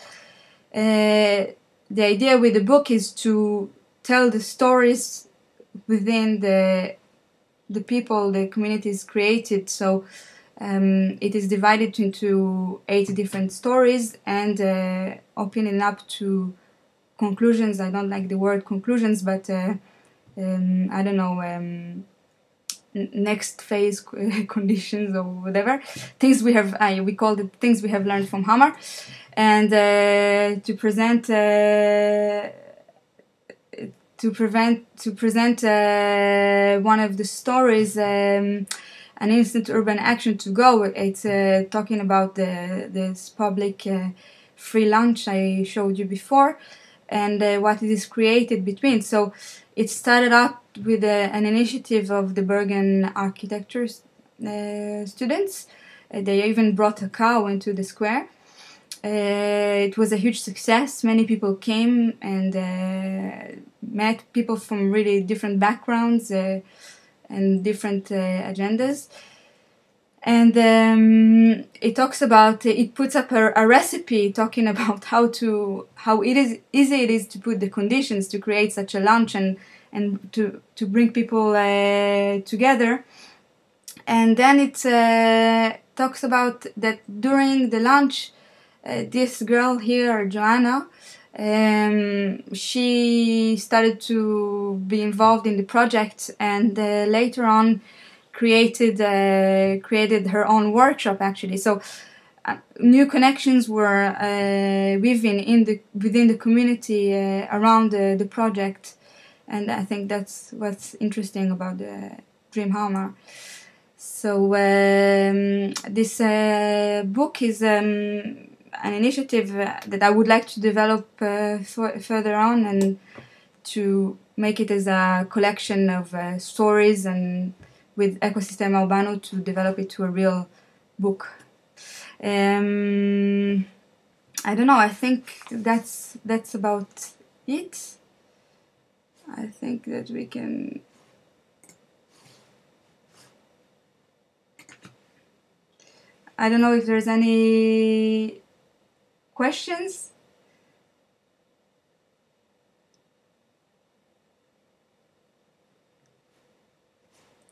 The idea with the book is to tell the stories within the people, the communities created. So it is divided into 8 different stories, and opening up to conclusions. I don't like the word conclusions, but I don't know, next phase conditions or whatever, things we have, we call it things we have learned from Hamar. And to present one of the stories, an instant urban action to go. It's talking about this public free lunch I showed you before, and what it is created between. So it started up with an initiative of the Bergen architecture students. They even brought a cow into the square. It was a huge success. Many people came and met people from really different backgrounds and different agendas. And it talks about, it puts up a recipe talking about how easy it is to put the conditions to create such a lunch and to bring people together. And then it talks about that during the lunch, this girl here, Joanna, she started to be involved in the project, and later on created her own workshop, actually. So new connections were weaving within the community around the project, and I think that's what's interesting about the Dream Hamar. So this book is an initiative that I would like to develop further on, and to make it as a collection of stories, and with Ecosistema Urbano to develop it to a real book. I don't know, I think that's about it. I think that we can... I don't know if there's any questions.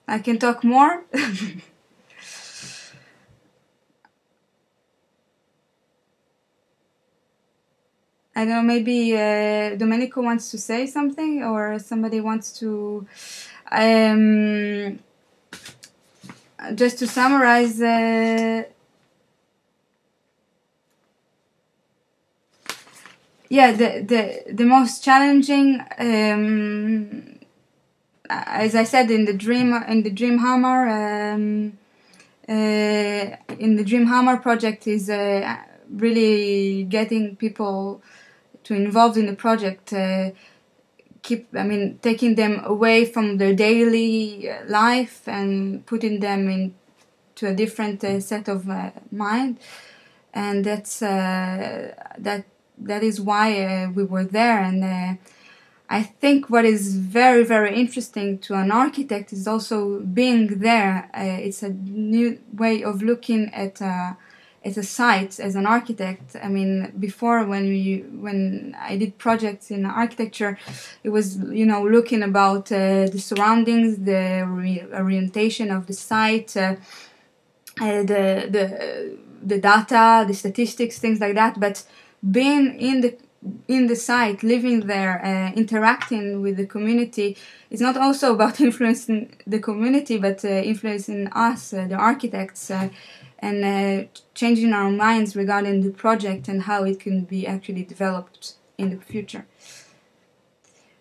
I can talk more. I don't know, maybe Domenico wants to say something, or somebody wants to... just to summarize... yeah, the most challenging... as I said, in the Dream Hamar project is really getting people to involved in the project. Taking them away from their daily life and putting them into a different set of mind, and that's that is why we were there. And I think what is very, very interesting to an architect is also being there. It's a new way of looking at a site as an architect. I mean, before, when I did projects in architecture, it was, you know, looking about the surroundings, the orientation of the site, the data, the statistics, things like that. But being in the site, living there, interacting with the community, it's not also about influencing the community, but influencing us, the architects, and changing our minds regarding the project and how it can be actually developed in the future.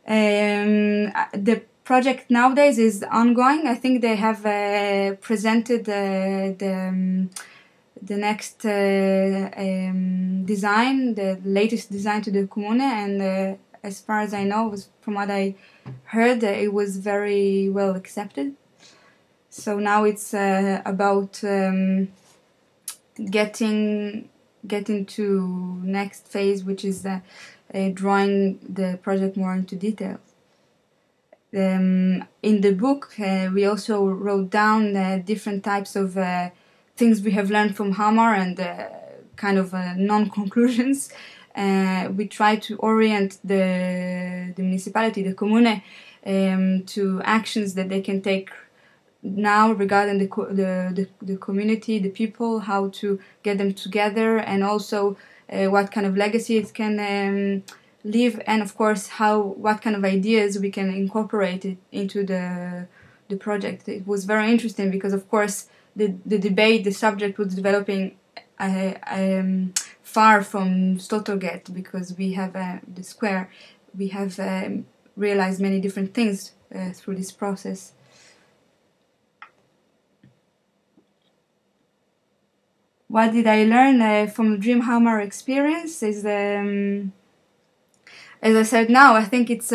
The project nowadays is ongoing. I think they have presented the next design, the latest design to the Kommune, and as far as I know, from what I heard, it was very well accepted. So now it's about getting to next phase, which is drawing the project more into detail. In the book, we also wrote down different types of things we have learned from Hamar and kind of non-conclusions. We try to orient the municipality, the Kommune, to actions that they can take now regarding the community, the people, how to get them together, and also what kind of legacy it can leave, and of course what kind of ideas we can incorporate it into the project. It was very interesting because of course the debate, the subject was developing far from Stotterget, because we have the square, we have realized many different things through this process. What did I learn from Dream Hamar experience is, as I said now, I think it's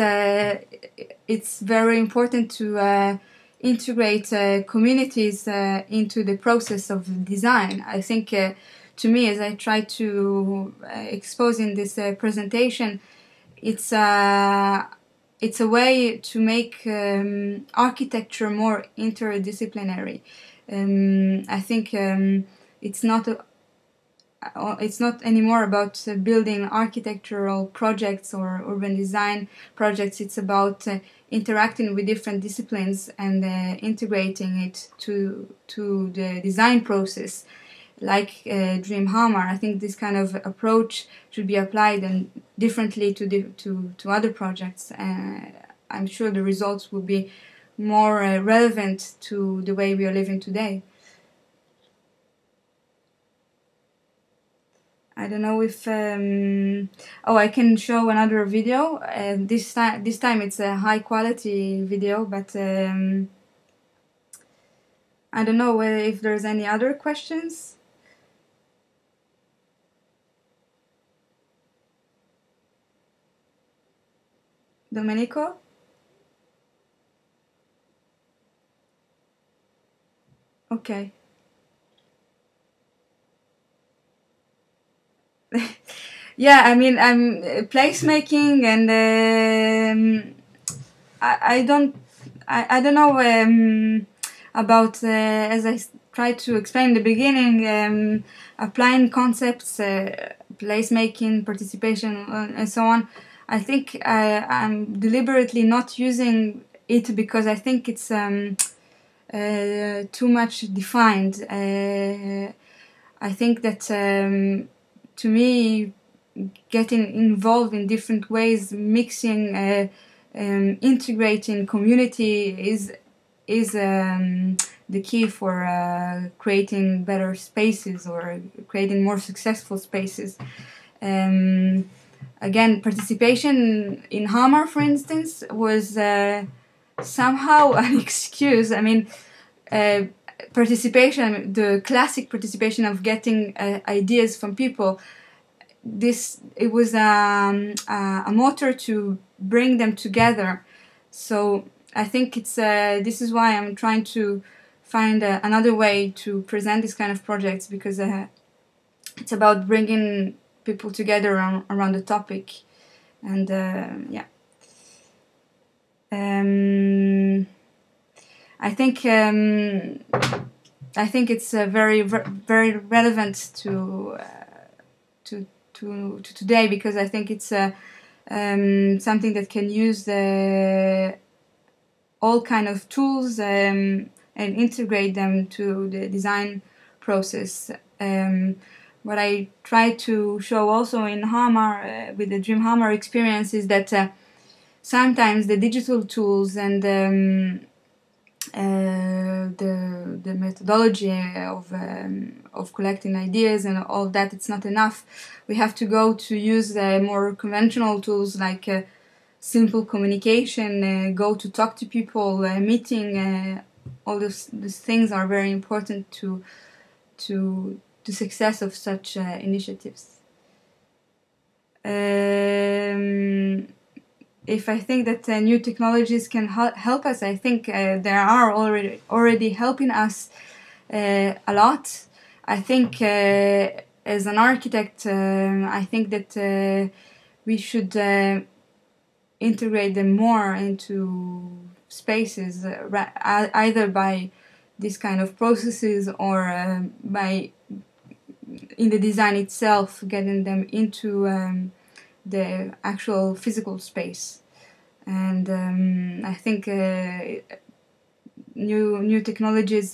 very important to integrate communities into the process of design. I think, to me, as I try to expose in this presentation, it's a way to make architecture more interdisciplinary. I think. It's not anymore about building architectural projects or urban design projects. It's about interacting with different disciplines and integrating it to the design process, like Dream Hamar. I think this kind of approach should be applied and differently to other projects. I'm sure the results will be more relevant to the way we are living today. I don't know if I can show another video. This time it's a high quality video, but I don't know whether if there's any other questions. Domenico? Okay. Yeah, I mean, I'm placemaking, and I don't know about as I tried to explain in the beginning, applying concepts, placemaking, participation, and so on. I think I'm deliberately not using it because I think it's too much defined. I think that. To me, getting involved in different ways, mixing, integrating community is the key for creating better spaces or creating more successful spaces. Again, participation in Hamar, for instance, was somehow an excuse. I mean. Participation, the classic participation of getting ideas from people, it was a motor to bring them together. So I think this is why I'm trying to find another way to present this kind of projects, because it's about bringing people together around the topic, and yeah. I think it's very, very relevant to today, because I think it's something that can use all kind of tools and integrate them to the design process. What I try to show also in Hamar, with the Dream Hamar experience, is that sometimes the digital tools and the methodology of collecting ideas and all that, it's not enough. We have to go to use more conventional tools like simple communication, go to talk to people, meeting. All those things are very important to success of such initiatives. If I think that new technologies can help us, I think they are already helping us a lot. I think as an architect, I think that we should integrate them more into spaces, either by this kind of processes or by in the design itself, getting them into the actual physical space. And I think new technologies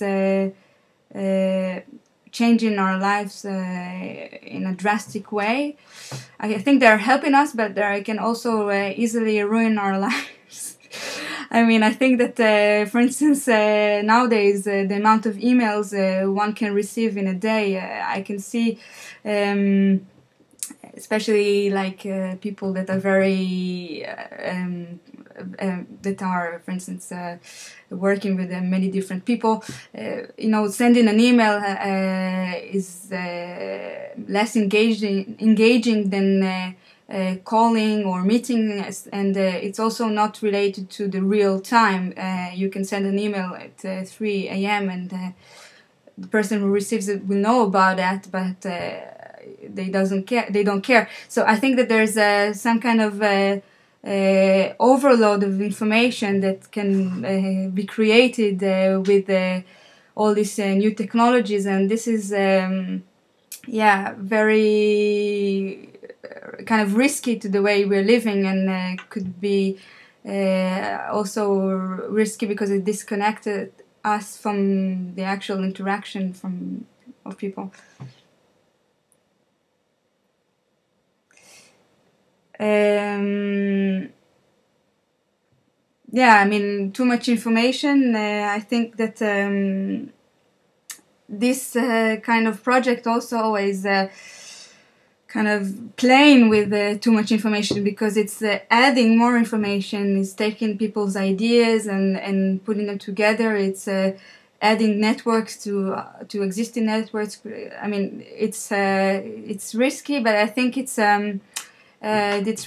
changing our lives in a drastic way. I think they're helping us, but they can also easily ruin our lives. I mean, I think that, for instance, nowadays, the amount of emails one can receive in a day, I can see, especially like people that are very, that are, for instance, working with many different people, you know, sending an email is less engaging than calling or meeting, and it's also not related to the real time. You can send an email at 3 a.m. and the person who receives it will know about that, but they don't care. So I think that there's some kind of overload of information that can be created with all these new technologies, and this is yeah, very kind of risky to the way we're living, and could be also risky because it disconnected us from the actual interaction of people. Yeah, I mean, too much information. I think that this kind of project also is kind of playing with too much information, because it's adding more information, it's taking people's ideas and putting them together, it's adding networks to existing networks. I mean, it's risky, but I think it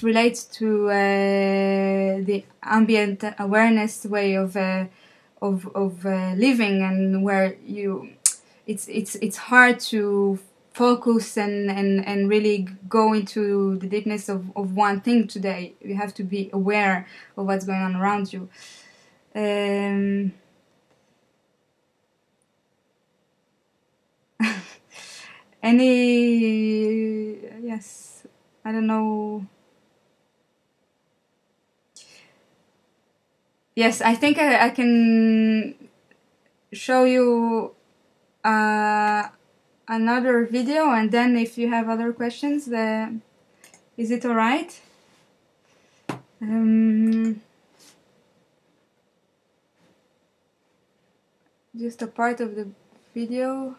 relates to the ambient awareness way of living, and where it's hard to focus and really go into the deepness of one thing today. You have to be aware of what's going on around you. Yes, I don't know. Yes, I think I can show you another video, and then if you have other questions, is it all right? Just a part of the video.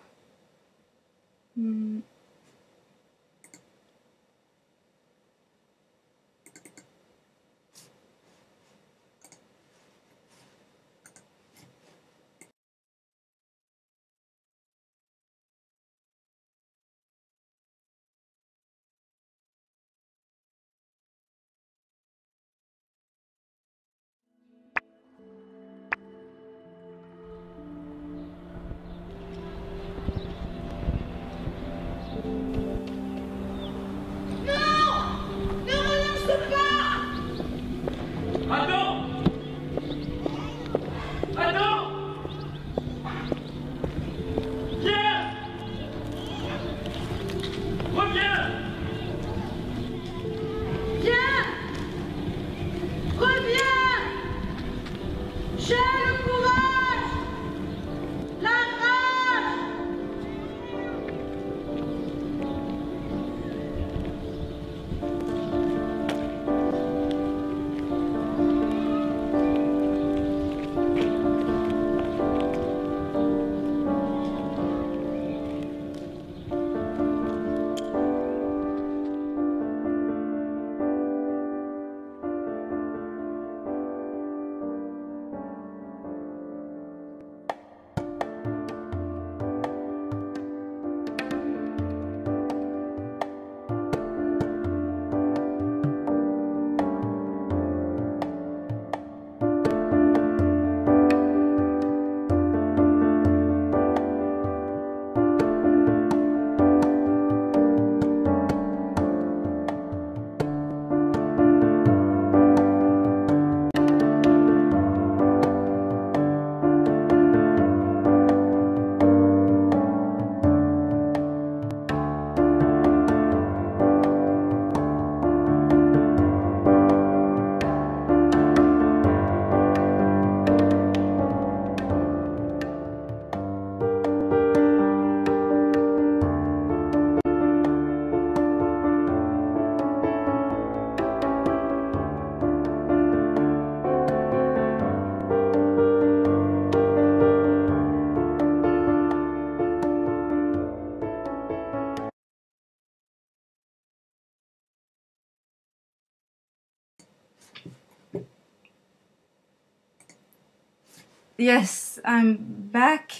Yes, I'm back.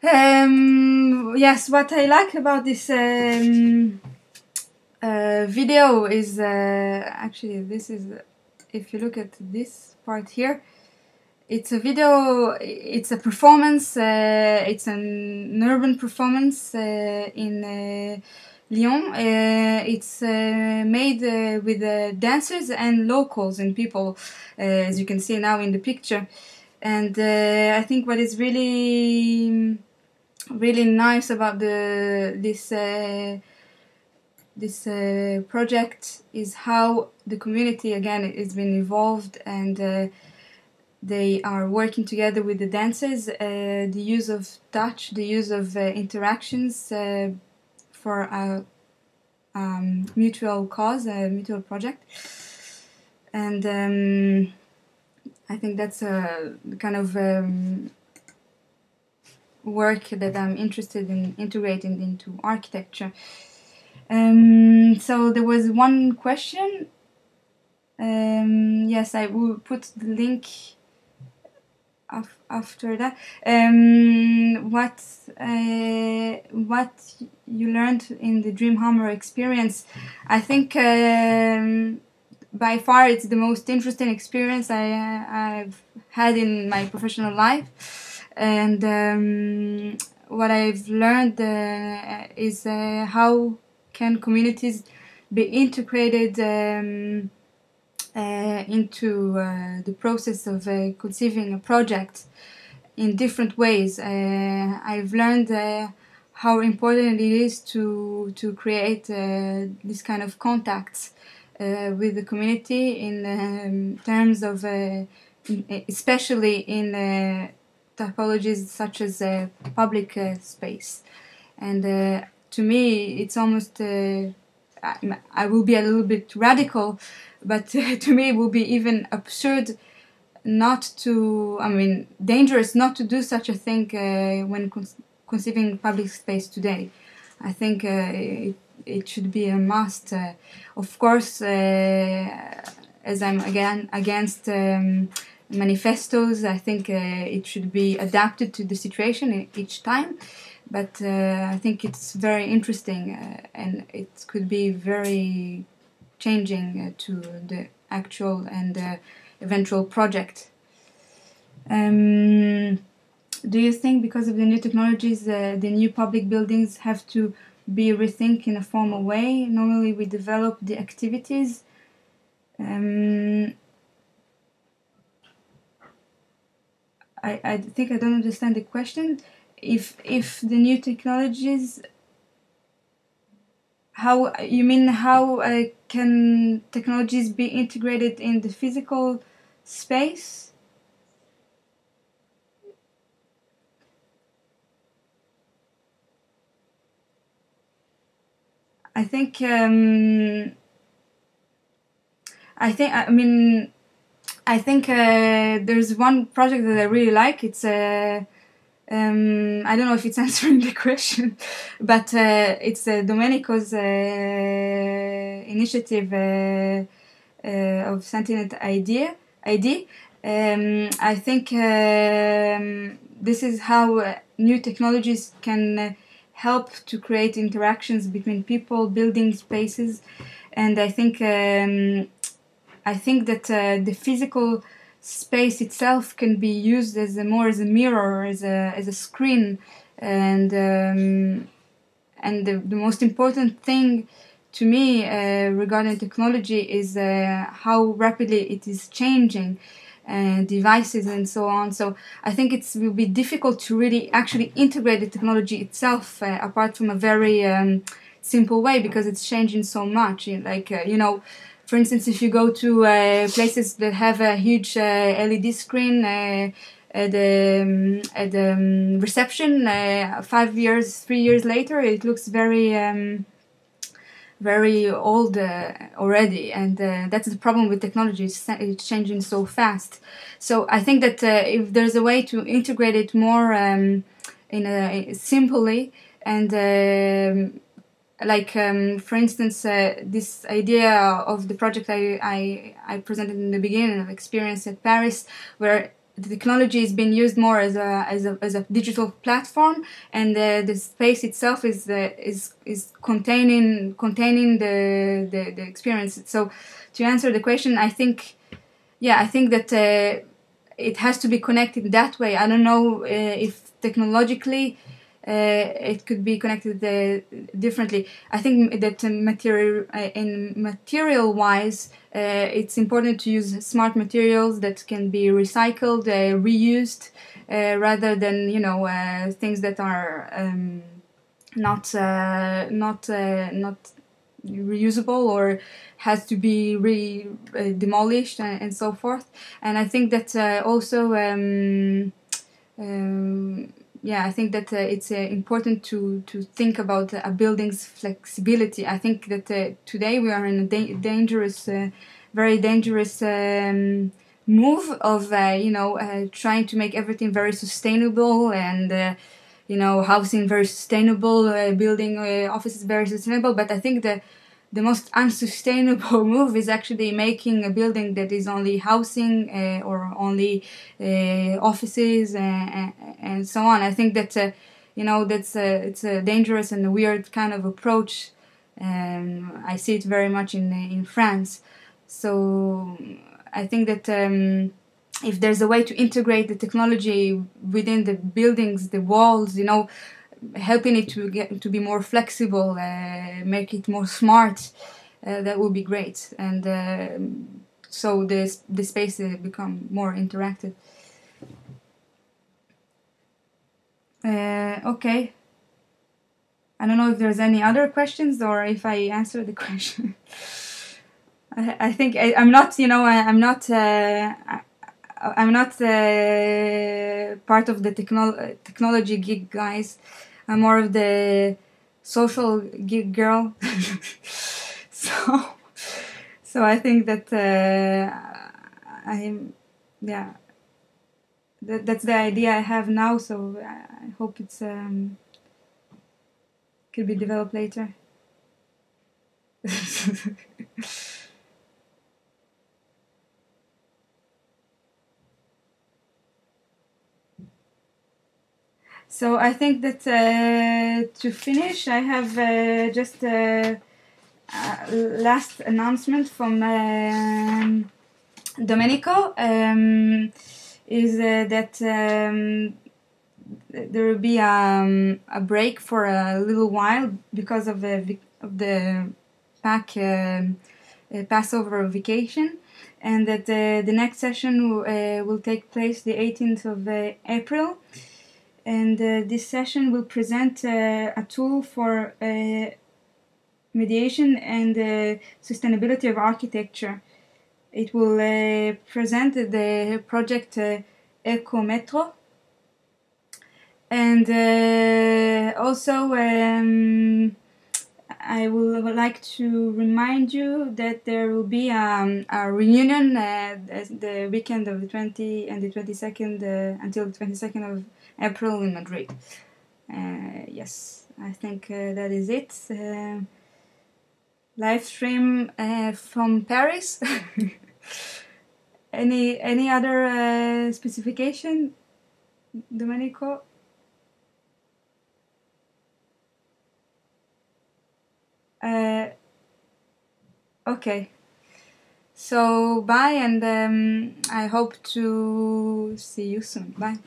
Yes, what I like about this video is actually this is, if you look at this part here, it's a video, it's a performance, it's an urban performance in Lyon. It's made with dancers and locals and people, as you can see now in the picture. And I think what is really nice about this project is how the community again has been involved, and they are working together with the dancers. The use of touch, the use of interactions for a mutual cause, a mutual project, and I think that's the kind of work that I'm interested in integrating into architecture. So there was one question. Yes, I will put the link after that. What you learned in the Dream Hamar experience? I think by far it's the most interesting experience I've had in my professional life, and what I've learned is how can communities be integrated into the process of conceiving a project in different ways. I've learned how important it is to create this kind of contacts with the community in terms of, especially in typologies such as public space. And to me, it's almost, I will be a little bit radical, but to me it will be even absurd not to, I mean, dangerous not to do such a thing when conceiving public space today. I think it should be a must. Of course, as I'm again against manifestos, I think it should be adapted to the situation each time. But I think it's very interesting, and it could be very changing to the actual and eventual project. Do you think because of the new technologies, the new public buildings have to be rethink in a formal way? Normally we develop the activities. I think I don't understand the question. If the new technologies, how you mean, how can technologies be integrated in the physical space? I think there's one project that I really like. It's a I don't know if it's answering the question, but it's Domenico's initiative of Sentient ID. I think this is how new technologies can help to create interactions between people, building spaces, and I think that the physical space itself can be used as a more as a mirror, as a screen, and the most important thing to me regarding technology is how rapidly it is changing, devices and so on. So I think it will be difficult to really actually integrate the technology itself apart from a very simple way, because it's changing so much. Like you know. For instance, if you go to places that have a huge LED screen at the reception, 3 years later, it looks very old already, and that's the problem with technology. It's changing so fast. So I think that if there's a way to integrate it more simply and like for instance, this idea of the project I presented in the beginning of Experience at Paris, where the technology is being used more as a digital platform, and the space itself is containing the experience. So, to answer the question, I think, yeah, I think that it has to be connected that way. I don't know if technologically it could be connected differently. I think that material-wise, it's important to use smart materials that can be recycled, reused, rather than, you know, things that are not reusable or has to be demolished and so forth. And I think that also. Yeah, I think that it's important to think about a building's flexibility. I think that today we are in a dangerous, very dangerous move of trying to make everything very sustainable and housing very sustainable, building offices very sustainable. But I think the most unsustainable move is actually making a building that is only housing or only offices and so on. I think that it's a dangerous and weird kind of approach. I see it very much in France. So I think that if there's a way to integrate the technology within the buildings, the walls, helping it to be more flexible, make it more smart, that would be great, and so the space become more interactive. Okay, I don't know if there's any other questions or if I answered the question. I think I'm not, I'm not part of the technology geek guys. I'm more of the social geek girl. so I think that that's the idea I have now. So I hope it's could be developed later. So I think that to finish, I have just a last announcement from Domenico, is that there will be a break for a little while because of the Passover vacation, and that the next session will take place the 18th of April. And this session will present a tool for mediation and sustainability of architecture. It will present the project EcoMetro. And also, I would like to remind you that there will be a reunion the weekend of the 20th and the 22nd until the 22nd of April in Madrid. Yes, I think that is it. Live stream from Paris. Any other specification, Domenico? Okay. So bye, and I hope to see you soon. Bye.